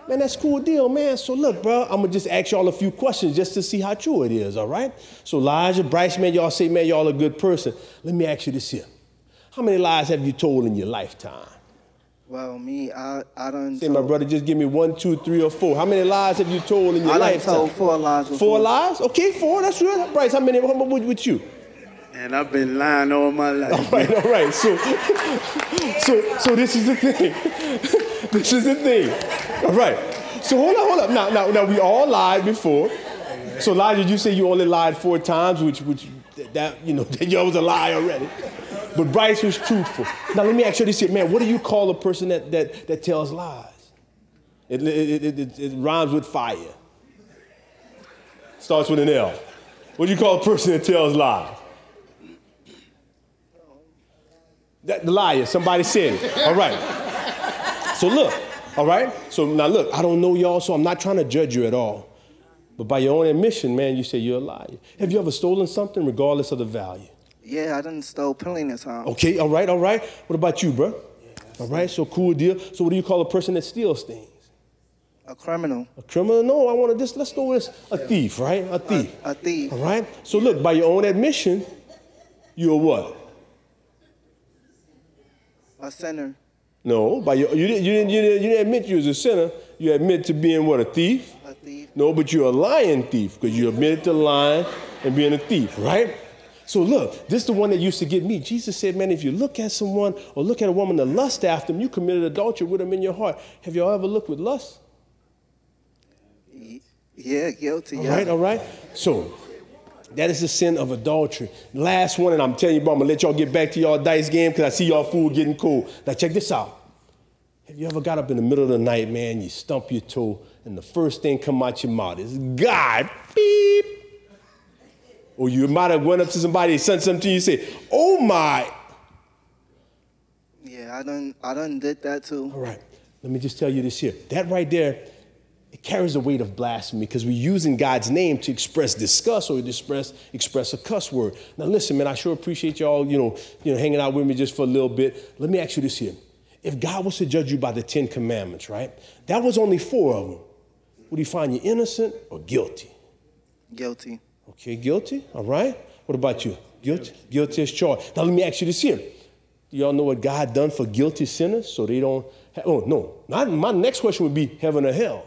man, that's a cool deal, man. So, look, bro, I'm going to just ask y'all a few questions just to see how true it is. All right? So, Elijah, Bryce, man, y'all say, man, y'all a good person. Let me ask you this here. How many lies have you told in your lifetime? Well, me, I, I done Say, told... my brother, just give me one, two, three, or four. How many lies have you told in your I lifetime? I told four lies. Before. Four lies? Okay, four, that's real. Bryce, how many, how much with you? And I've been lying all my life. All right, all right. So, so, so this is the thing. This is the thing. All right. So hold on, hold on. Now, now, now we all lied before. So, Elijah, you say you only lied four times, which, which that, you know, that y'all was a lie already. But Bryce was truthful. Now, let me ask you this here. Man, what do you call a person that, that, that tells lies? It, it, it, it, it rhymes with fire. Starts with an L. What do you call a person that tells lies? That, the liar. Somebody said it. All right. So look. All right. So now look, I don't know y'all, so I'm not trying to judge you at all. But by your own admission, man, you say you're a liar. Have you ever stolen something regardless of the value? Yeah, I done stole plenty of time. Okay, all right, all right. What about you, bro? Yeah, all right, so cool deal. So what do you call a person that steals things? A criminal. A criminal? No, I want to just, let's go with a thief, right? A thief. A, a thief. All right? So look, by your own admission, you're what? A sinner. No, by your, you, didn't, you, didn't, you, didn't, you didn't admit you was a sinner. You admit to being what, a thief? A thief. No, but you're a lying thief because you admitted to lying and being a thief, right? So look, this is the one that used to get me. Jesus said, man, if you look at someone or look at a woman to lust after them, you committed adultery with them in your heart. Have y'all ever looked with lust? Yeah, guilty. All yeah. right, all right. So that is the sin of adultery. Last one, and I'm telling you, bro, I'm going to let y'all get back to y'all dice game because I see y'all food getting cold. Now check this out. Have you ever got up in the middle of the night, man, you stump your toe, and the first thing come out your mouth is, God, beep. Or you might have went up to somebody, sent something to you, say, oh my. Yeah, I done, I done did that too. All right, let me just tell you this here. That right there, it carries the weight of blasphemy because we're using God's name to express disgust or express, express a cuss word. Now listen, man, I sure appreciate y'all, you know, you know, hanging out with me just for a little bit. Let me ask you this here. If God was to judge you by the Ten Commandments, right? That was only four of them. What do you find? You innocent or guilty? Guilty. Okay, guilty. All right. What about you? Guilty. Guilty as charged. Now, let me ask you this here. Do y'all know what God done for guilty sinners so they don't have, oh, no. Not, my next question would be heaven or hell.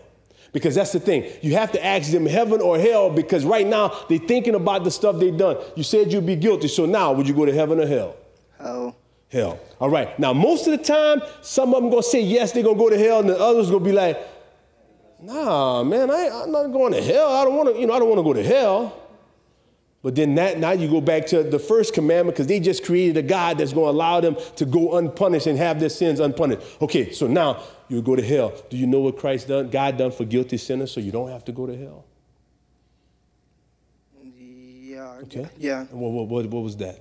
Because that's the thing. You have to ask them heaven or hell because right now they're thinking about the stuff they've done. You said you'd be guilty. So now would you go to heaven or hell? Hell. Hell. All right. Now, most of the time, some of them going to say yes, they're going to go to hell, and the others going to be like, nah, man, I, I'm not going to hell. I don't want to, you know, I don't want to go to hell. But then that, now you go back to the first commandment because they just created a God that's going to allow them to go unpunished and have their sins unpunished. Okay, so now you go to hell. Do you know what Christ done, God done for guilty sinners so you don't have to go to hell? Yeah. Okay. Yeah. What, what, what, what was that?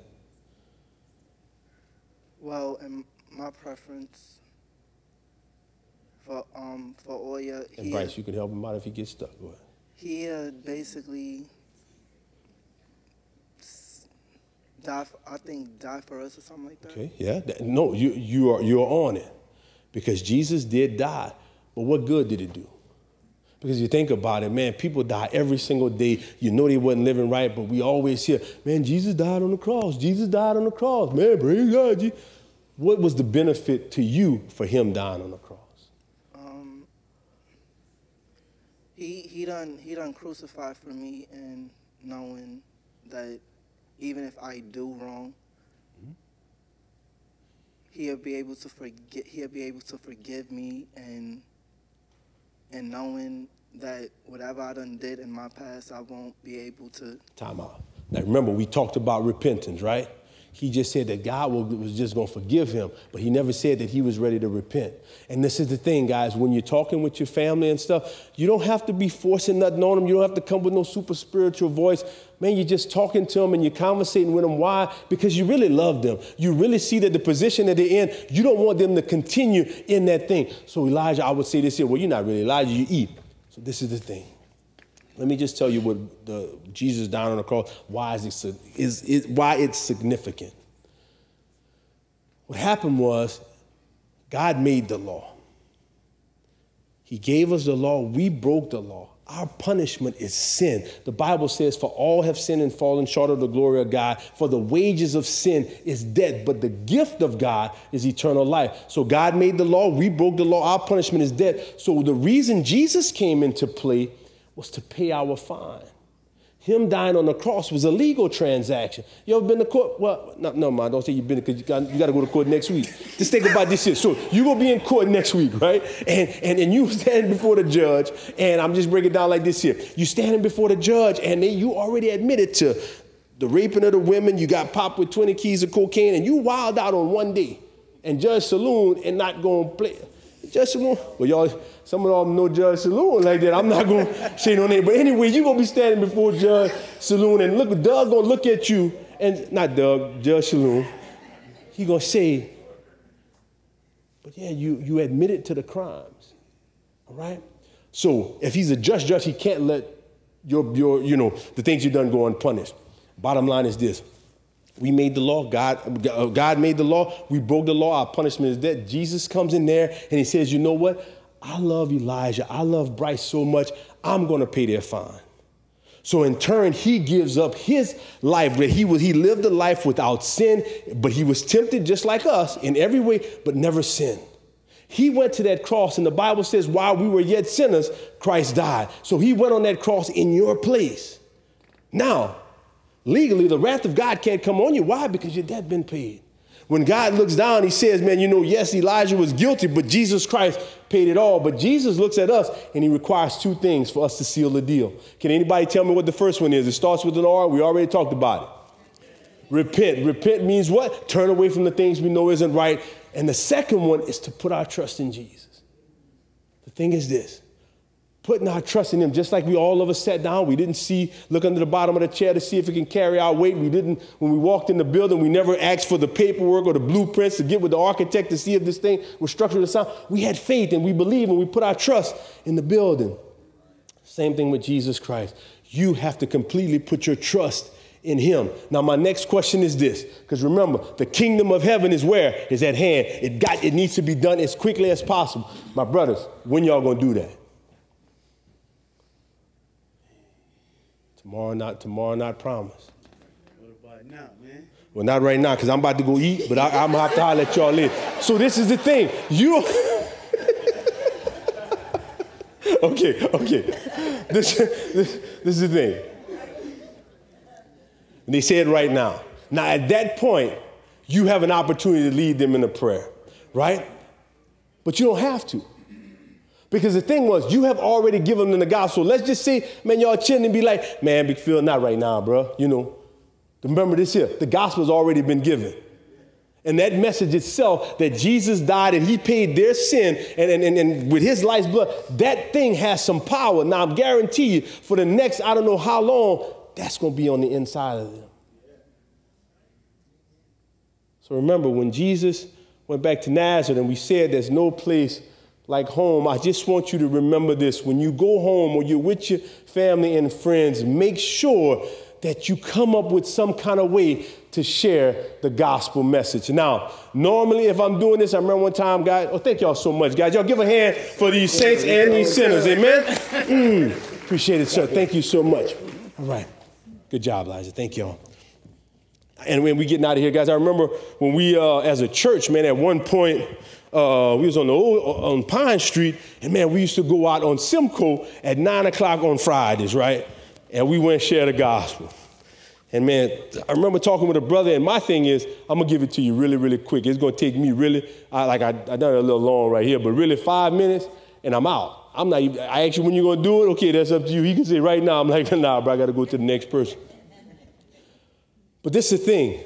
Well, in my preference for um for Oya. And he, Bryce, you can help him out if he gets stuck. Go ahead. He uh, basically... Die for, I think die for us or something like that. Okay, yeah. That, no, you you are you are on it, because Jesus did die, but what good did it do? Because you think about it, man. People die every single day. You know they wasn't living right, but we always hear, man, Jesus died on the cross. Jesus died on the cross. Man, praise God. What was the benefit to you for him dying on the cross? Um. He he done he done crucified for me, and knowing that. Even if I do wrong, mm-hmm. he'll be able to forget. He'll be able to forgive me, and and knowing that whatever I done did in my past, I won't be able to. Time out. Now remember, we talked about repentance, right? He just said that God was just going to forgive him, but he never said that he was ready to repent. And this is the thing, guys, when you're talking with your family and stuff, you don't have to be forcing nothing on them. You don't have to come with no super spiritual voice. Man, you're just talking to them and you're conversating with them. Why? Because you really love them. You really see that the position that they're in, you don't want them to continue in that thing. So Elijah, I would say this here, well, you're not really Elijah, you eat. So this is the thing. Let me just tell you what the, Jesus dying on the cross, why, is it, is, is, why it's significant. What happened was God made the law. He gave us the law. We broke the law. Our punishment is sin. The Bible says, for all have sinned and fallen short of the glory of God, for the wages of sin is death, but the gift of God is eternal life. So God made the law. We broke the law. Our punishment is death. So the reason Jesus came into play was to pay our fine. Him dying on the cross was a legal transaction. You ever been to court? Well, no, no, man, don't say you've been because you got you got to go to court next week. Just think about this shit. So you're gonna be in court next week, right? And and and you standing before the judge, and I'm just breaking it down like this here. You standing before the judge, and they, you already admitted to the raping of the women. You got popped with twenty keys of cocaine, and you wild out on one day, and Judge Saloon and not gonna play. Judge Saloon, well, y'all, some of y'all know Judge Saloon like that. I'm not going to say no name. But anyway, you're going to be standing before Judge Saloon, and look, Doug going to look at you, and not Doug, Judge Saloon. He going to say, but yeah, you, you admitted to the crimes, all right? So if he's a just judge, he can't let your, your, you know, the things you've done go unpunished. Bottom line is this. We made the law. God, God made the law. We broke the law. Our punishment is death. Jesus comes in there and he says, you know what? I love Elijah. I love Bryce so much. I'm going to pay their fine. So in turn, he gives up his life. He was, he lived a life without sin, but he was tempted just like us in every way, but never sinned. He went to that cross, and the Bible says, while we were yet sinners, Christ died. So he went on that cross in your place. Now, legally, the wrath of God can't come on you. Why? Because your debt been paid. When God looks down, he says, man, you know, yes, Elijah was guilty, but Jesus Christ paid it all. But Jesus looks at us, and he requires two things for us to seal the deal. Can anybody tell me what the first one is? It starts with an R. We already talked about it. Repent. Repent means what? Turn away from the things we know isn't right. And the second one is to put our trust in Jesus. The thing is this. Putting our trust in him, just like we all of us sat down. We didn't see, look under the bottom of the chair to see if it can carry our weight. We didn't, when we walked in the building, we never asked for the paperwork or the blueprints to get with the architect to see if this thing was structured or something. We had faith and we believed and we put our trust in the building. Same thing with Jesus Christ. You have to completely put your trust in him. Now, my next question is this, because remember, the kingdom of heaven is where? It's at hand. It got, it needs to be done as quickly as possible. My brothers, when y'all gonna do that? Tomorrow not, tomorrow not promised. What about now, man? Well, not right now, because I'm about to go eat, but I, I'm going to have to holler at y'all later. So this is the thing. You Okay, okay. This, this, this is the thing. And they say it right now. Now, at that point, you have an opportunity to lead them in a prayer, right? But you don't have to. Because the thing was, you have already given them the gospel. Let's just say, man, y'all chilling and be like, man, Big Phil, not right now, bro. You know, remember this here. The gospel's already been given. And that message itself, that Jesus died and he paid their sin, and, and, and, and with his life's blood, that thing has some power. Now, I guarantee you, for the next, I don't know how long, that's going to be on the inside of them. So remember, when Jesus went back to Nazareth and we said there's no place like home, I just want you to remember this. When you go home or you're with your family and friends, make sure that you come up with some kind of way to share the gospel message. Now, normally if I'm doing this, I remember one time, guys, oh, thank y'all so much, guys. Y'all give a hand for these saints and these sinners, amen? Mm, appreciate it, sir. Thank you so much. All right. Good job, Elijah. Thank y'all. And when we getting out of here, guys, I remember when we, uh, as a church, man, at one point, uh, we was on the old, on Pine Street, and man, we used to go out on Simcoe at nine o'clock on Fridays, right? And we went and shared the gospel. And man, I remember talking with a brother, and my thing is, I'm gonna give it to you really, really quick. It's gonna take me really, I, like I, I done it a little long right here, but really five minutes, and I'm out. I'm not even, I asked you when you're gonna do it, okay, that's up to you. He can say right now, I'm like, nah, bro, I gotta go to the next person. But this is the thing.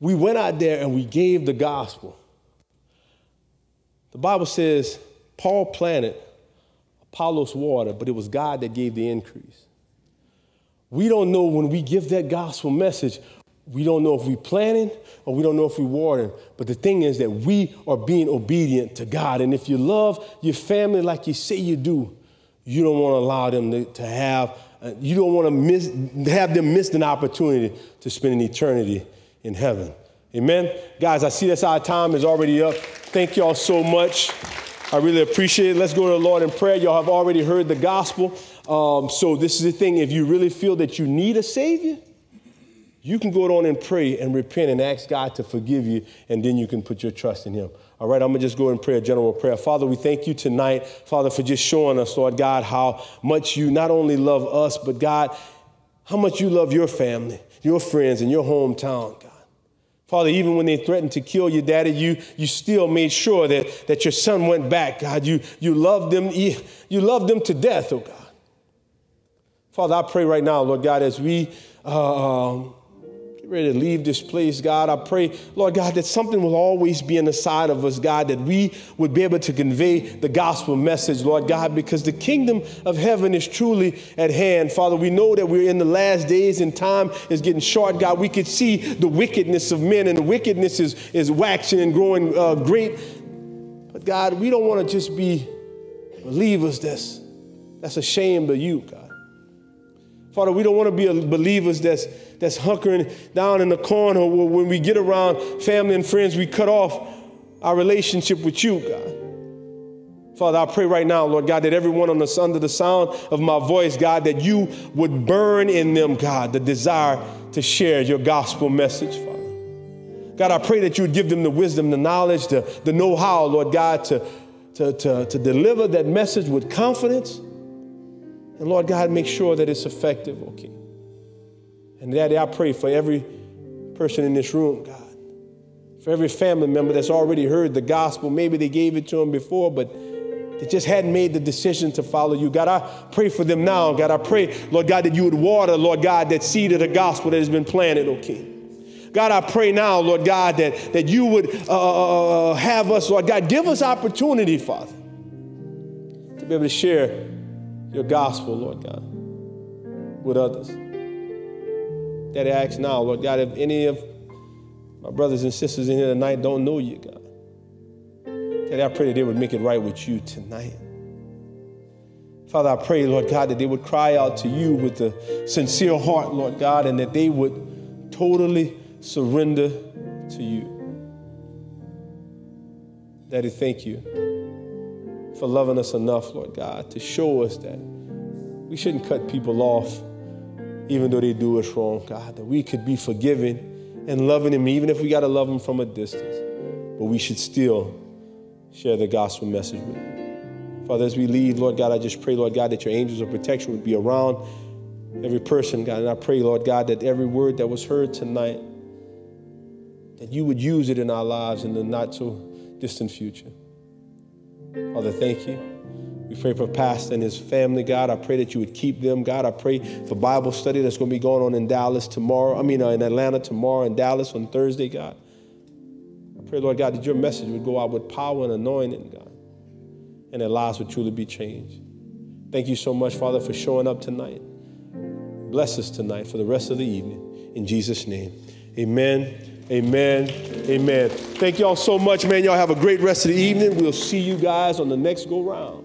We went out there and we gave the gospel. The Bible says Paul planted, Apollos watered, but it was God that gave the increase. We don't know when we give that gospel message, we don't know if we planted or we don't know if we watered. But the thing is that we are being obedient to God. And if you love your family like you say you do, you don't want to allow them to, to have You don't want to miss, have them miss an opportunity to spend an eternity in heaven. Amen? Guys, I see that's our time is already up. Thank y'all so much. I really appreciate it. Let's go to the Lord in prayer. Y'all have already heard the gospel. Um, so this is the thing. If you really feel that you need a Savior, you can go on and pray and repent and ask God to forgive you, and then you can put your trust in him. All right, I'm going to just go in prayer, general prayer. Father, we thank you tonight, Father, for just showing us, Lord God, how much you not only love us, but God, how much you love your family, your friends, and your hometown, God. Father, even when they threatened to kill your daddy, you, you still made sure that, that your son went back, God. You, you, loved them, you loved them to death, oh God. Father, I pray right now, Lord God, as we uh, ready to leave this place, God, I pray, Lord God, that something will always be in the side of us, God, that we would be able to convey the gospel message, Lord God, because the kingdom of heaven is truly at hand. Father, we know that we're in the last days and time is getting short, God. We could see the wickedness of men, and the wickedness is, is waxing and growing uh, great. But God, we don't want to just be believers that's, that's ashamed of you, God. Father, we don't want to be believers that's, that's hunkering down in the corner where when we get around family and friends, we cut off our relationship with you, God. Father, I pray right now, Lord God, that everyone on the, under the sound of my voice, God, that you would burn in them, God, the desire to share your gospel message, Father. God, I pray that you would give them the wisdom, the knowledge, the, the know-how, Lord God, to, to, to, to deliver that message with confidence. And Lord God, make sure that it's effective, okay? And Daddy, I pray for every person in this room, God, for every family member that's already heard the gospel. Maybe they gave it to them before, but they just hadn't made the decision to follow you. God, I pray for them now. God, I pray, Lord God, that you would water, Lord God, that seed of the gospel that has been planted, okay? God, I pray now, Lord God, that, that you would uh, have us, Lord God, give us opportunity, Father, to be able to share your gospel, Lord God, with others. Daddy, I ask now, Lord God, if any of my brothers and sisters in here tonight don't know you, God, Daddy, I pray that they would make it right with you tonight. Father, I pray, Lord God, that they would cry out to you with a sincere heart, Lord God, and that they would totally surrender to you. Daddy, thank you for loving us enough, Lord God, to show us that we shouldn't cut people off even though they do us wrong, God, that we could be forgiving and loving them, even if we got to love them from a distance. But we should still share the gospel message with them. Father, as we leave, Lord God, I just pray, Lord God, that your angels of protection would be around every person, God. And I pray, Lord God, that every word that was heard tonight, that you would use it in our lives in the not-so-distant future. Father, thank you. We pray for Pastor and his family, God. I pray that you would keep them, God. I pray for Bible study that's going to be going on in Dallas tomorrow. I mean, in Atlanta tomorrow and Dallas on Thursday, God. I pray, Lord God, that your message would go out with power and anointing, God, and that lives would truly be changed. Thank you so much, Father, for showing up tonight. Bless us tonight for the rest of the evening. In Jesus' name, amen, amen, amen. Thank y'all so much, man. Y'all have a great rest of the evening. We'll see you guys on the next go round.